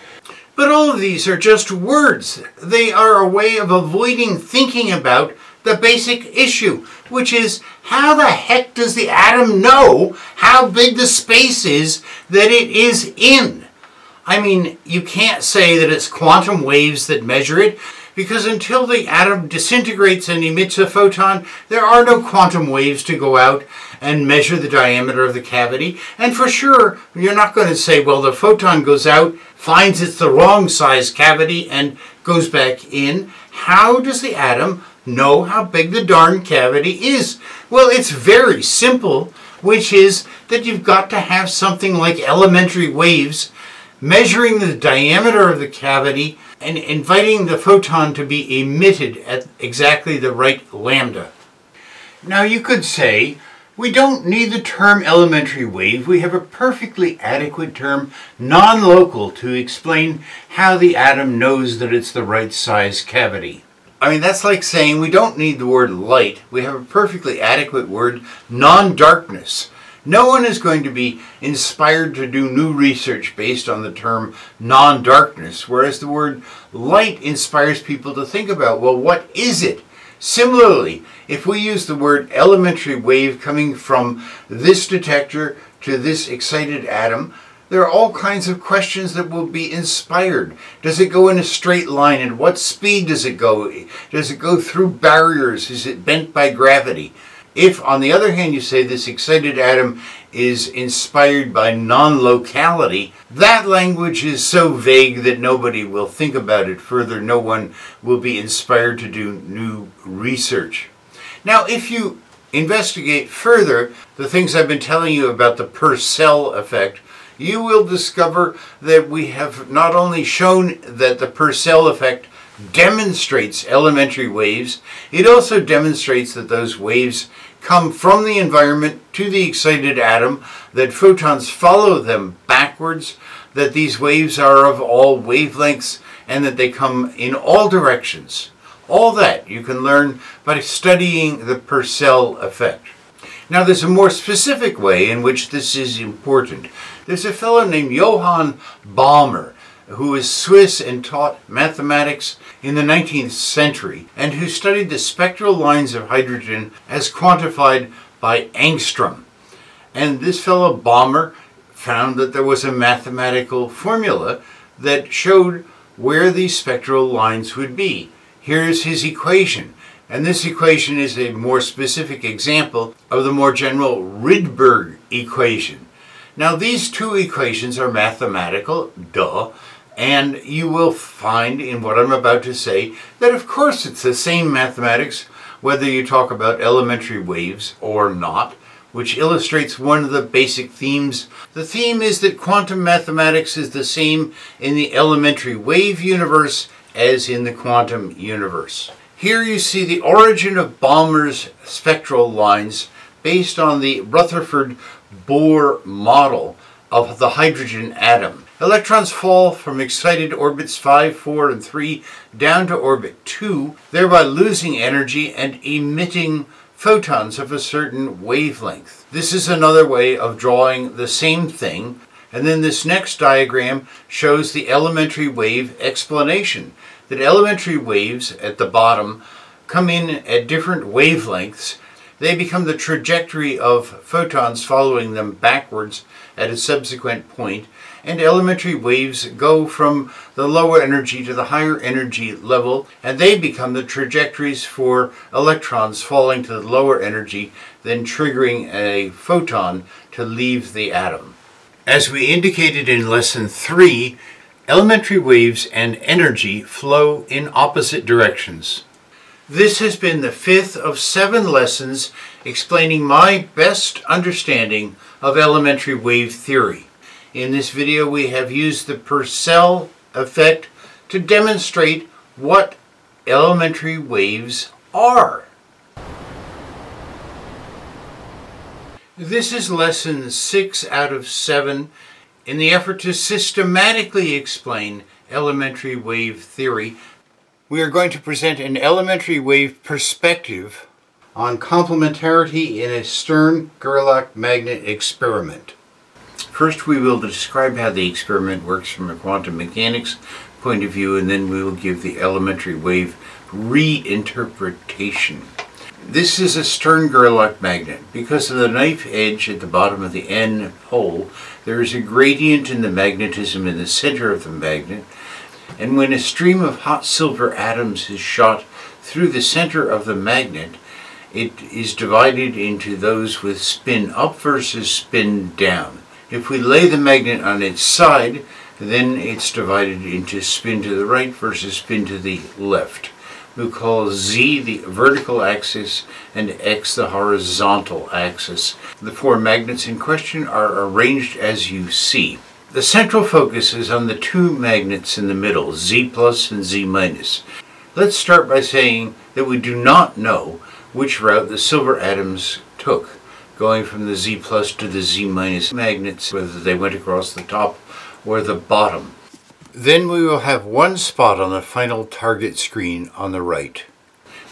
But all of these are just words. They are a way of avoiding thinking about the basic issue, which is, how the heck does the atom know how big the space is that it is in? I mean, you can't say that it's quantum waves that measure it, because until the atom disintegrates and emits a photon, there are no quantum waves to go out and measure the diameter of the cavity. And for sure, you're not going to say, well, the photon goes out, finds it's the wrong size cavity, and goes back in. How does the atom know how big the darn cavity is? Well, it's very simple, which is that you've got to have something like elementary waves measuring the diameter of the cavity and inviting the photon to be emitted at exactly the right lambda. Now you could say, we don't need the term elementary wave. We have a perfectly adequate term, non-local, to explain how the atom knows that it's the right size cavity. I mean, that's like saying we don't need the word light. We have a perfectly adequate word, non-darkness. No one is going to be inspired to do new research based on the term non-darkness, whereas the word light inspires people to think about, well, what is it? Similarly, if we use the word elementary wave coming from this detector to this excited atom, there are all kinds of questions that will be inspired. Does it go in a straight line? At what speed does it go? Does it go through barriers? Is it bent by gravity? If, on the other hand, you say this excited atom is inspired by non-locality, that language is so vague that nobody will think about it further. No one will be inspired to do new research. Now, if you investigate further the things I've been telling you about the Purcell effect, you will discover that we have not only shown that the Purcell effect demonstrates elementary waves, it also demonstrates that those waves come from the environment to the excited atom, that photons follow them backwards, that these waves are of all wavelengths, and that they come in all directions. All that you can learn by studying the Purcell effect. Now, there's a more specific way in which this is important. There's a fellow named Johann Balmer, who is Swiss and taught mathematics in the nineteenth century, and who studied the spectral lines of hydrogen as quantified by Angstrom. And this fellow Balmer found that there was a mathematical formula that showed where these spectral lines would be. Here's his equation. And this equation is a more specific example of the more general Rydberg equation. Now, these two equations are mathematical, duh, and you will find in what I'm about to say that of course it's the same mathematics whether you talk about elementary waves or not, which illustrates one of the basic themes. The theme is that quantum mathematics is the same in the elementary wave universe as in the quantum universe. Here you see the origin of Balmer's spectral lines based on the Rutherford-Bohr model of the hydrogen atom. Electrons fall from excited orbits five, four, and three down to orbit two, thereby losing energy and emitting photons of a certain wavelength. This is another way of drawing the same thing. And then this next diagram shows the elementary wave explanation, that elementary waves at the bottom come in at different wavelengths. They become the trajectory of photons following them backwards at a subsequent point, and elementary waves go from the lower energy to the higher energy level, and they become the trajectories for electrons falling to the lower energy, then triggering a photon to leave the atom. As we indicated in lesson three, elementary waves and energy flow in opposite directions. This has been the fifth of seven lessons explaining my best understanding of elementary wave theory. In this video, we have used the Purcell effect to demonstrate what elementary waves are. This is lesson six out of seven in the effort to systematically explain elementary wave theory. We are going to present an elementary wave perspective on complementarity in a Stern-Gerlach magnet experiment. First, we will describe how the experiment works from a quantum mechanics point of view, and then we will give the elementary wave reinterpretation. This is a Stern-Gerlach magnet. Because of the knife edge at the bottom of the N pole, there is a gradient in the magnetism in the center of the magnet, and when a stream of hot silver atoms is shot through the center of the magnet, it is divided into those with spin up versus spin down. If we lay the magnet on its side, then it's divided into spin to the right versus spin to the left. We call Z the vertical axis and X the horizontal axis. The four magnets in question are arranged as you see. The central focus is on the two magnets in the middle, Z plus and Z minus. Let's start by saying that we do not know which route the silver atoms took, going from the Z plus to the Z minus magnets, whether they went across the top or the bottom. Then we will have one spot on the final target screen on the right.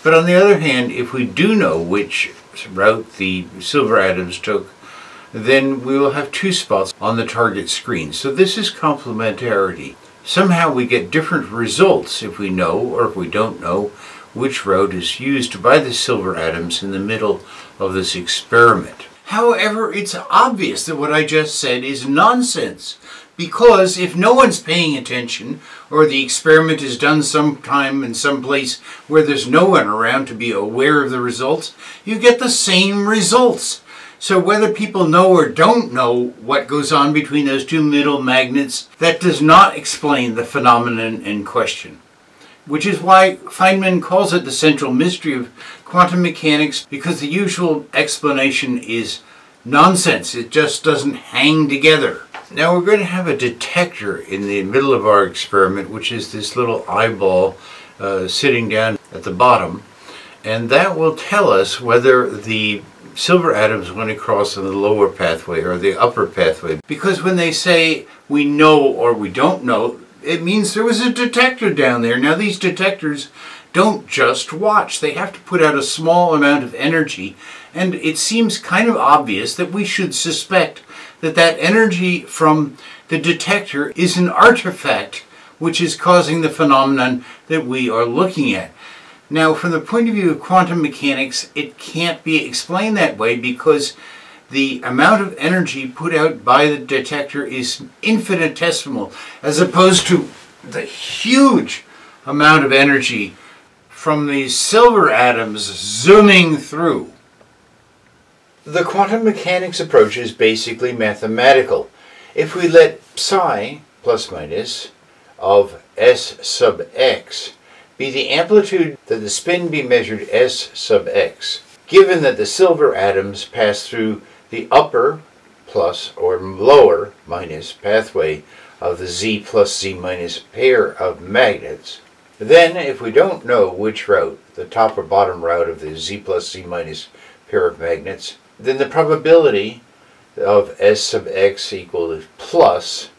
But on the other hand, if we do know which route the silver atoms took, then we will have two spots on the target screen. So this is complementarity. Somehow we get different results if we know or if we don't know which route is used by the silver atoms in the middle of this experiment. However, it's obvious that what I just said is nonsense, because if no one's paying attention, or the experiment is done sometime in some place where there's no one around to be aware of the results, you get the same results. So whether people know or don't know what goes on between those two middle magnets, that does not explain the phenomenon in question. Which is why Feynman calls it the central mystery of quantum mechanics, because the usual explanation is nonsense. It just doesn't hang together. Now we're going to have a detector in the middle of our experiment, which is this little eyeball uh, sitting down at the bottom, and that will tell us whether the silver atoms went across in the lower pathway or the upper pathway, because when they say we know or we don't know, it means there was a detector down there. Now these detectors don't just watch, they have to put out a small amount of energy, and it seems kind of obvious that we should suspect that that energy from the detector is an artifact which is causing the phenomenon that we are looking at. Now, from the point of view of quantum mechanics, it can't be explained that way, because the amount of energy put out by the detector is infinitesimal, as opposed to the huge amount of energy from these silver atoms zooming through. The quantum mechanics approach is basically mathematical. If we let psi, plus minus, of S sub x be the amplitude that the spin be measured S sub x, given that the silver atoms pass through the upper plus or lower minus pathway of the Z plus Z minus pair of magnets, then if we don't know which route, the top or bottom route of the Z plus Z minus pair of magnets, then the probability of S sub x equal to plus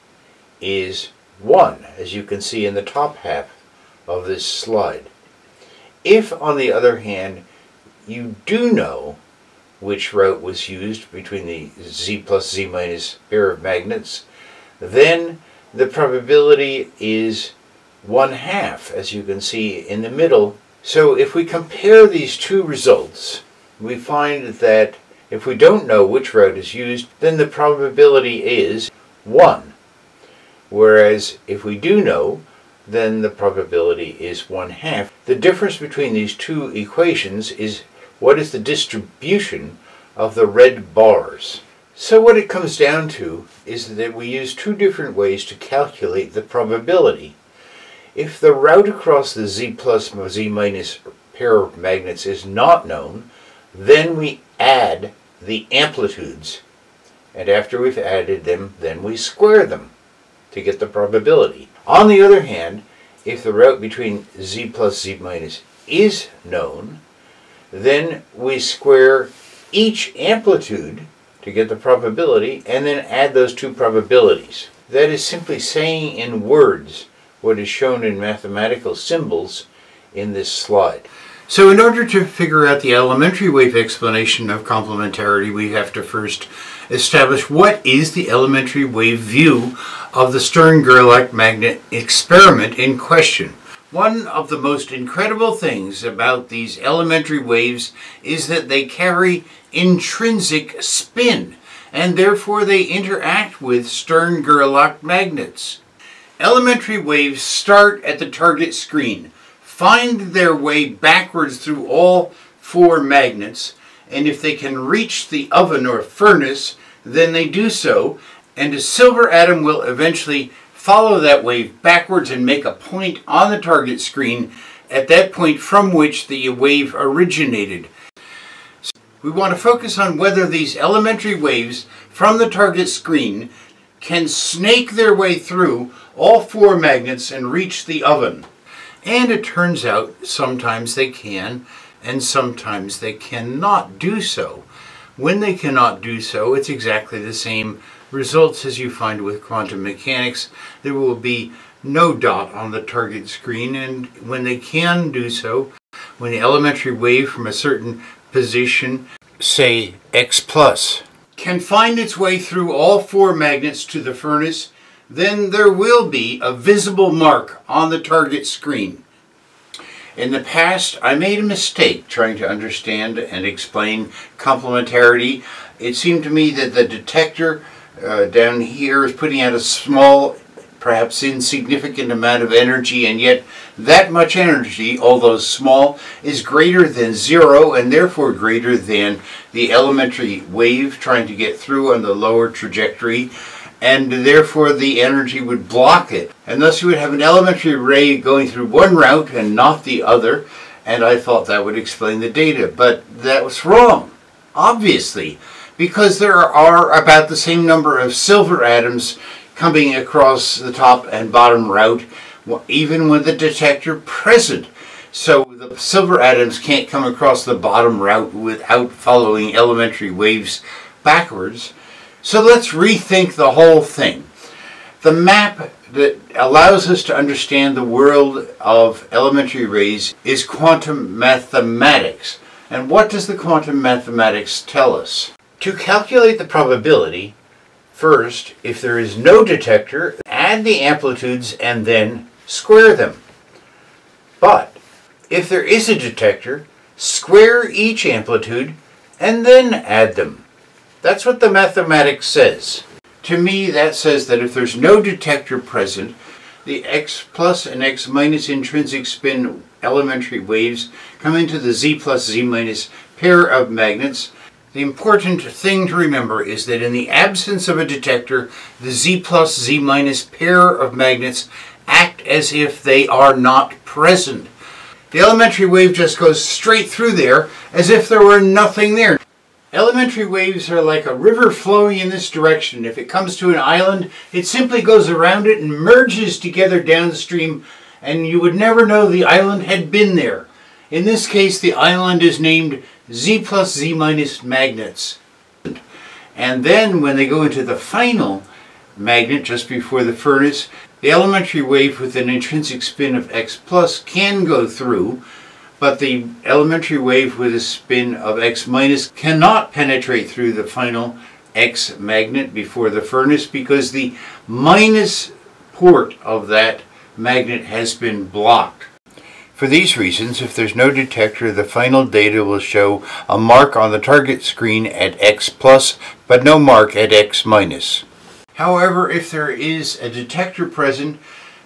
is one, as you can see in the top half of this slide. If, on the other hand, you do know which route was used between the Z plus Z minus pair of magnets, then the probability is one half, as you can see in the middle. So if we compare these two results, we find that if we don't know which route is used, then the probability is one. Whereas if we do know, then the probability is one half. The difference between these two equations is what is the distribution of the red bars. So what it comes down to is that we use two different ways to calculate the probability. If the route across the Z plus Z minus pair of magnets is not known, then we add the amplitudes, and after we've added them, then we square them to get the probability. On the other hand, if the route between Z plus Z minus is known, then we square each amplitude to get the probability and then add those two probabilities. That is simply saying in words what is shown in mathematical symbols in this slide. So in order to figure out the elementary wave explanation of complementarity, we have to first establish what is the elementary wave view of the Stern-Gerlach magnet experiment in question. One of the most incredible things about these elementary waves is that they carry intrinsic spin, and therefore they interact with Stern-Gerlach magnets. Elementary waves start at the target screen, find their way backwards through all four magnets, and if they can reach the oven or furnace, then they do so, and a silver atom will eventually follow that wave backwards and make a point on the target screen at that point from which the wave originated. So we want to focus on whether these elementary waves from the target screen can snake their way through all four magnets and reach the oven. And it turns out sometimes they can and sometimes they cannot do so. When they cannot do so, it's exactly the same results as you find with quantum mechanics. There will be no dot on the target screen, and when they can do so, when the elementary wave from a certain position, say x plus, can find its way through all four magnets to the furnace, then there will be a visible mark on the target screen. In the past, I made a mistake trying to understand and explain complementarity. It seemed to me that the detector uh, down here is putting out a small, perhaps insignificant amount of energy, and yet that much energy, although small, is greater than zero and therefore greater than the elementary wave trying to get through on the lower trajectory, and therefore the energy would block it. And thus you would have an elementary ray going through one route and not the other, and I thought that would explain the data, but that was wrong, obviously, because there are about the same number of silver atoms coming across the top and bottom route, even with the detector present. So the silver atoms can't come across the bottom route without following elementary waves backwards. So let's rethink the whole thing. The map that allows us to understand the world of elementary rays is quantum mathematics. And what does the quantum mathematics tell us? To calculate the probability, first, if there is no detector, add the amplitudes and then square them. But if there is a detector, square each amplitude and then add them. That's what the mathematics says. To me, that says that if there's no detector present, the x plus and x minus intrinsic spin elementary waves come into the z plus z minus pair of magnets. The important thing to remember is that in the absence of a detector, the Z plus Z minus pair of magnets act as if they are not present. The elementary wave just goes straight through there as if there were nothing there. Elementary waves are like a river flowing in this direction. If it comes to an island, it simply goes around it and merges together downstream, and you would never know the island had been there. In this case, the island is named Z plus Z minus magnets. And then when they go into the final magnet just before the furnace, the elementary wave with an intrinsic spin of X plus can go through, but the elementary wave with a spin of X minus cannot penetrate through the final X magnet before the furnace because the minus port of that magnet has been blocked. For these reasons, if there's no detector, the final data will show a mark on the target screen at X plus, but no mark at X minus. However, if there is a detector present,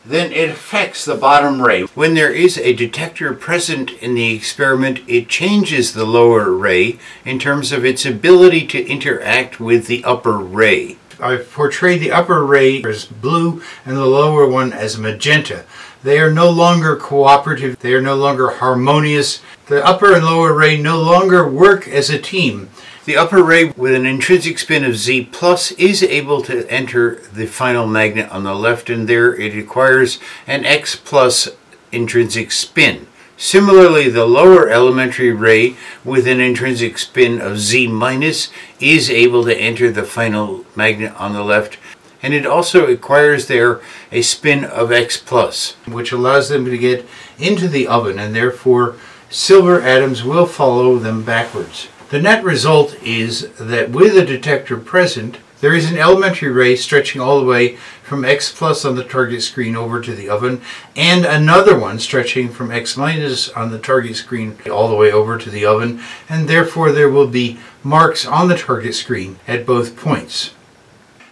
then it affects the bottom ray. When there is a detector present in the experiment, it changes the lower ray in terms of its ability to interact with the upper ray. I've portrayed the upper ray as blue and the lower one as magenta. They are no longer cooperative, they are no longer harmonious. The upper and lower ray no longer work as a team. The upper ray with an intrinsic spin of Z plus is able to enter the final magnet on the left, and there it acquires an X plus intrinsic spin. Similarly, the lower elementary ray with an intrinsic spin of Z minus is able to enter the final magnet on the left, and it also acquires there a spin of X plus, which allows them to get into the oven, and therefore silver atoms will follow them backwards. The net result is that with a detector present, there is an elementary ray stretching all the way from X plus on the target screen over to the oven, and another one stretching from X minus on the target screen all the way over to the oven, and therefore there will be marks on the target screen at both points.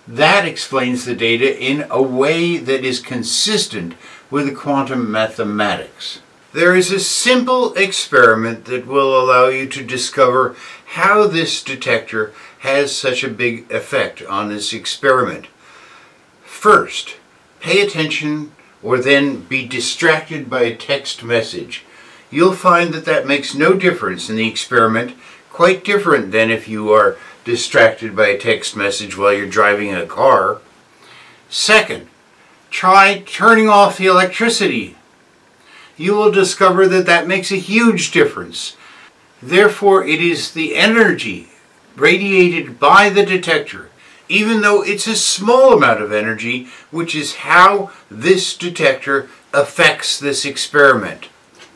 That explains the data in a way that is consistent with the quantum mathematics. There is a simple experiment that will allow you to discover how this detector has such a big effect on this experiment. First, pay attention or then be distracted by a text message. You'll find that that makes no difference in the experiment, quite different than if you are distracted by a text message while you're driving a car. Second, try turning off the electricity. You will discover that that makes a huge difference. Therefore, it is the energy radiated by the detector, even though it's a small amount of energy, which is how this detector affects this experiment.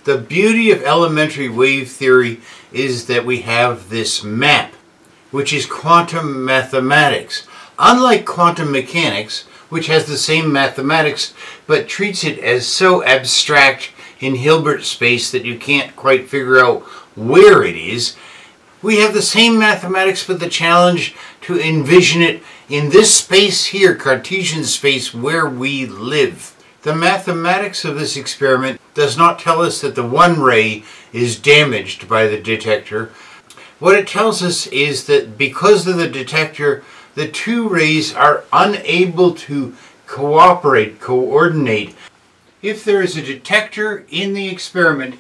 The beauty of elementary wave theory is that we have this map, which is quantum mathematics. Unlike quantum mechanics, which has the same mathematics, but treats it as so abstract in Hilbert space that you can't quite figure out where it is. We have the same mathematics, but the challenge to envision it in this space here, Cartesian space, where we live. The mathematics of this experiment does not tell us that the one ray is damaged by the detector. What it tells us is that because of the detector, the two rays are unable to cooperate, coordinate. If there is a detector in the experiment,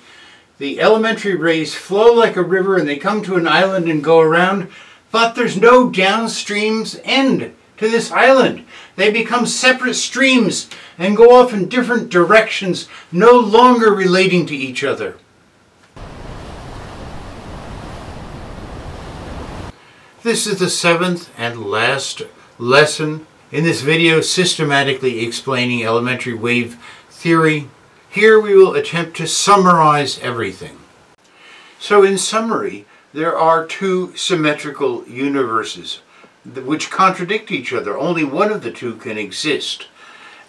the elementary rays flow like a river and they come to an island and go around, but there's no downstream end to this island. They become separate streams and go off in different directions, no longer relating to each other. This is the seventh and last lesson in this video systematically explaining elementary wave theory. Here we will attempt to summarize everything. So in summary, there are two symmetrical universes which contradict each other. Only one of the two can exist.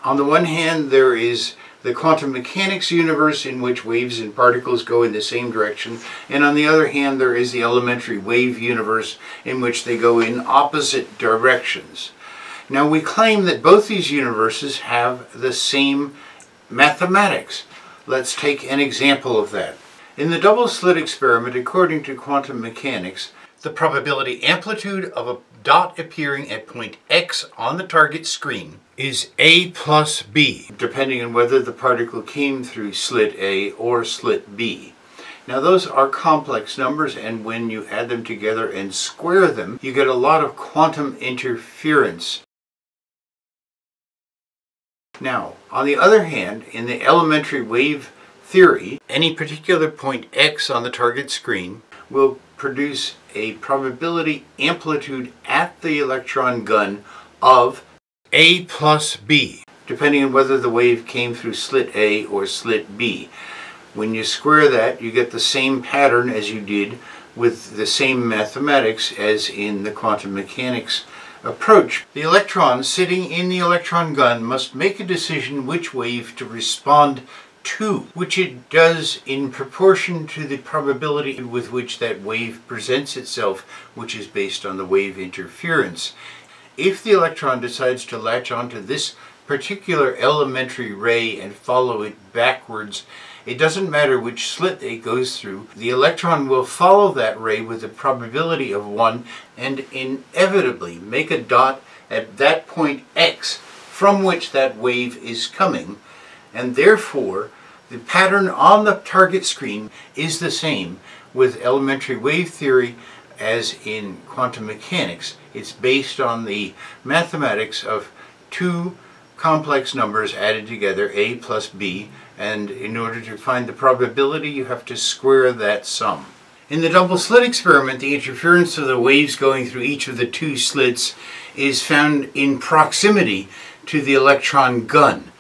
On the one hand, there is the quantum mechanics universe in which waves and particles go in the same direction, and on the other hand, there is the elementary wave universe in which they go in opposite directions. Now, we claim that both these universes have the same mathematics. Let's take an example of that. In the double slit experiment, according to quantum mechanics, the probability amplitude of a dot appearing at point X on the target screen is A plus B, depending on whether the particle came through slit A or slit B. Now, those are complex numbers, and when you add them together and square them, you get a lot of quantum interference. Now, on the other hand, in the elementary wave theory, any particular point X on the target screen will produce a probability amplitude at the electron gun of A plus B, depending on whether the wave came through slit A or slit B. When you square that, you get the same pattern as you did with the same mathematics as in the quantum mechanics approach. The electron sitting in the electron gun must make a decision which wave to respond to, which it does in proportion to the probability with which that wave presents itself, which is based on the wave interference. If the electron decides to latch onto this particular elementary ray and follow it backwards, it doesn't matter which slit it goes through, the electron will follow that ray with a probability of one and inevitably make a dot at that point X from which that wave is coming, and therefore the pattern on the target screen is the same with elementary wave theory as in quantum mechanics. It's based on the mathematics of two complex numbers added together, A plus B, and in order to find the probability, you have to square that sum. In the double slit experiment, the interference of the waves going through each of the two slits is found in proximity to the electron gun.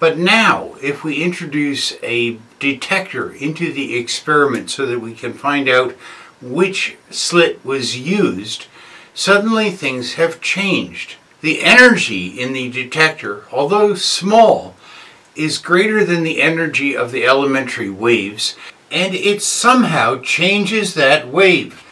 But now, if we introduce a detector into the experiment so that we can find out which slit was used, suddenly things have changed. The energy in the detector, although small, is greater than the energy of the elementary waves, and it somehow changes that wave.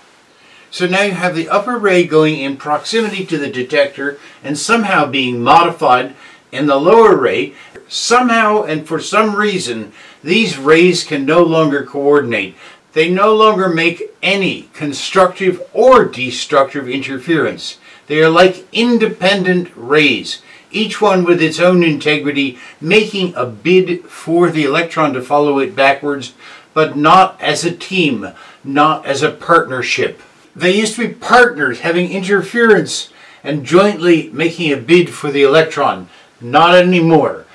So now you have the upper ray going in proximity to the detector and somehow being modified, and the lower ray, somehow and for some reason, these rays can no longer coordinate. They no longer make any constructive or destructive interference. They are like independent rays, each one with its own integrity, making a bid for the electron to follow it backwards, but not as a team, not as a partnership. They used to be partners having interference and jointly making a bid for the electron. Not anymore.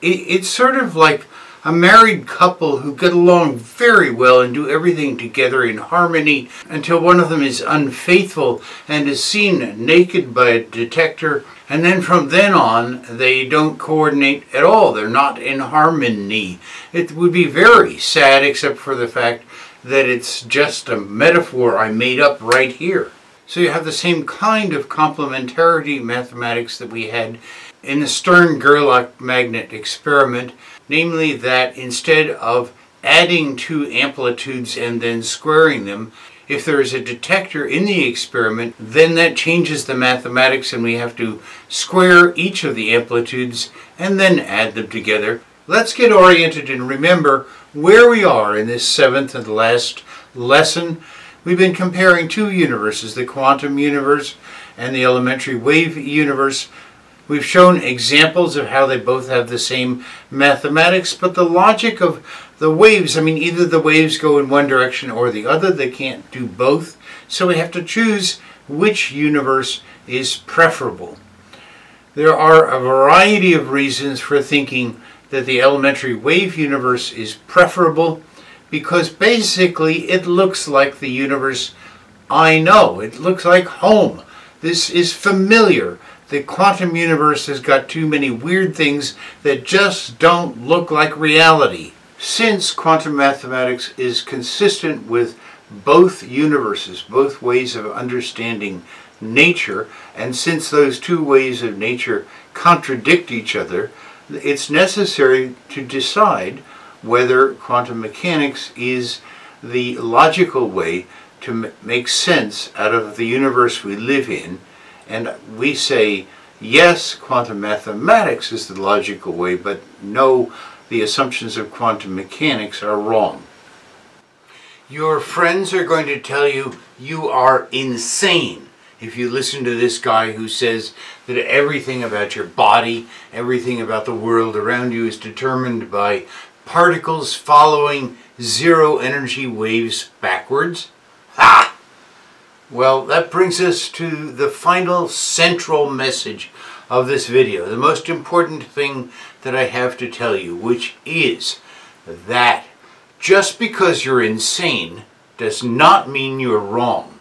It, it's sort of like a married couple who get along very well and do everything together in harmony until one of them is unfaithful and is seen naked by a detector, and then from then on they don't coordinate at all. They're not in harmony. It would be very sad, except for the fact that it's just a metaphor I made up right here. So you have the same kind of complementarity mathematics that we had in the Stern-Gerlach magnet experiment, namely that instead of adding two amplitudes and then squaring them, if there is a detector in the experiment, then that changes the mathematics and we have to square each of the amplitudes and then add them together. Let's get oriented and remember where we are in this seventh and last lesson. We've been comparing two universes, the quantum universe and the elementary wave universe. We've shown examples of how they both have the same mathematics, but the logic of the waves, I mean, either the waves go in one direction or the other. They can't do both, so we have to choose which universe is preferable. There are a variety of reasons for thinking that the elementary wave universe is preferable, because basically it looks like the universe I know. It looks like home. This is familiar. The quantum universe has got too many weird things that just don't look like reality. Since quantum mathematics is consistent with both universes, both ways of understanding nature, and since those two ways of nature contradict each other, it's necessary to decide whether quantum mechanics is the logical way to make sense out of the universe we live in. And we say, yes, quantum mathematics is the logical way, but no, the assumptions of quantum mechanics are wrong. Your friends are going to tell you you are insane if you listen to this guy who says that everything about your body, everything about the world around you is determined by particles following zero energy waves backwards. Ha! Well, that brings us to the final central message of this video, the most important thing that I have to tell you, which is that just because you're insane does not mean you're wrong.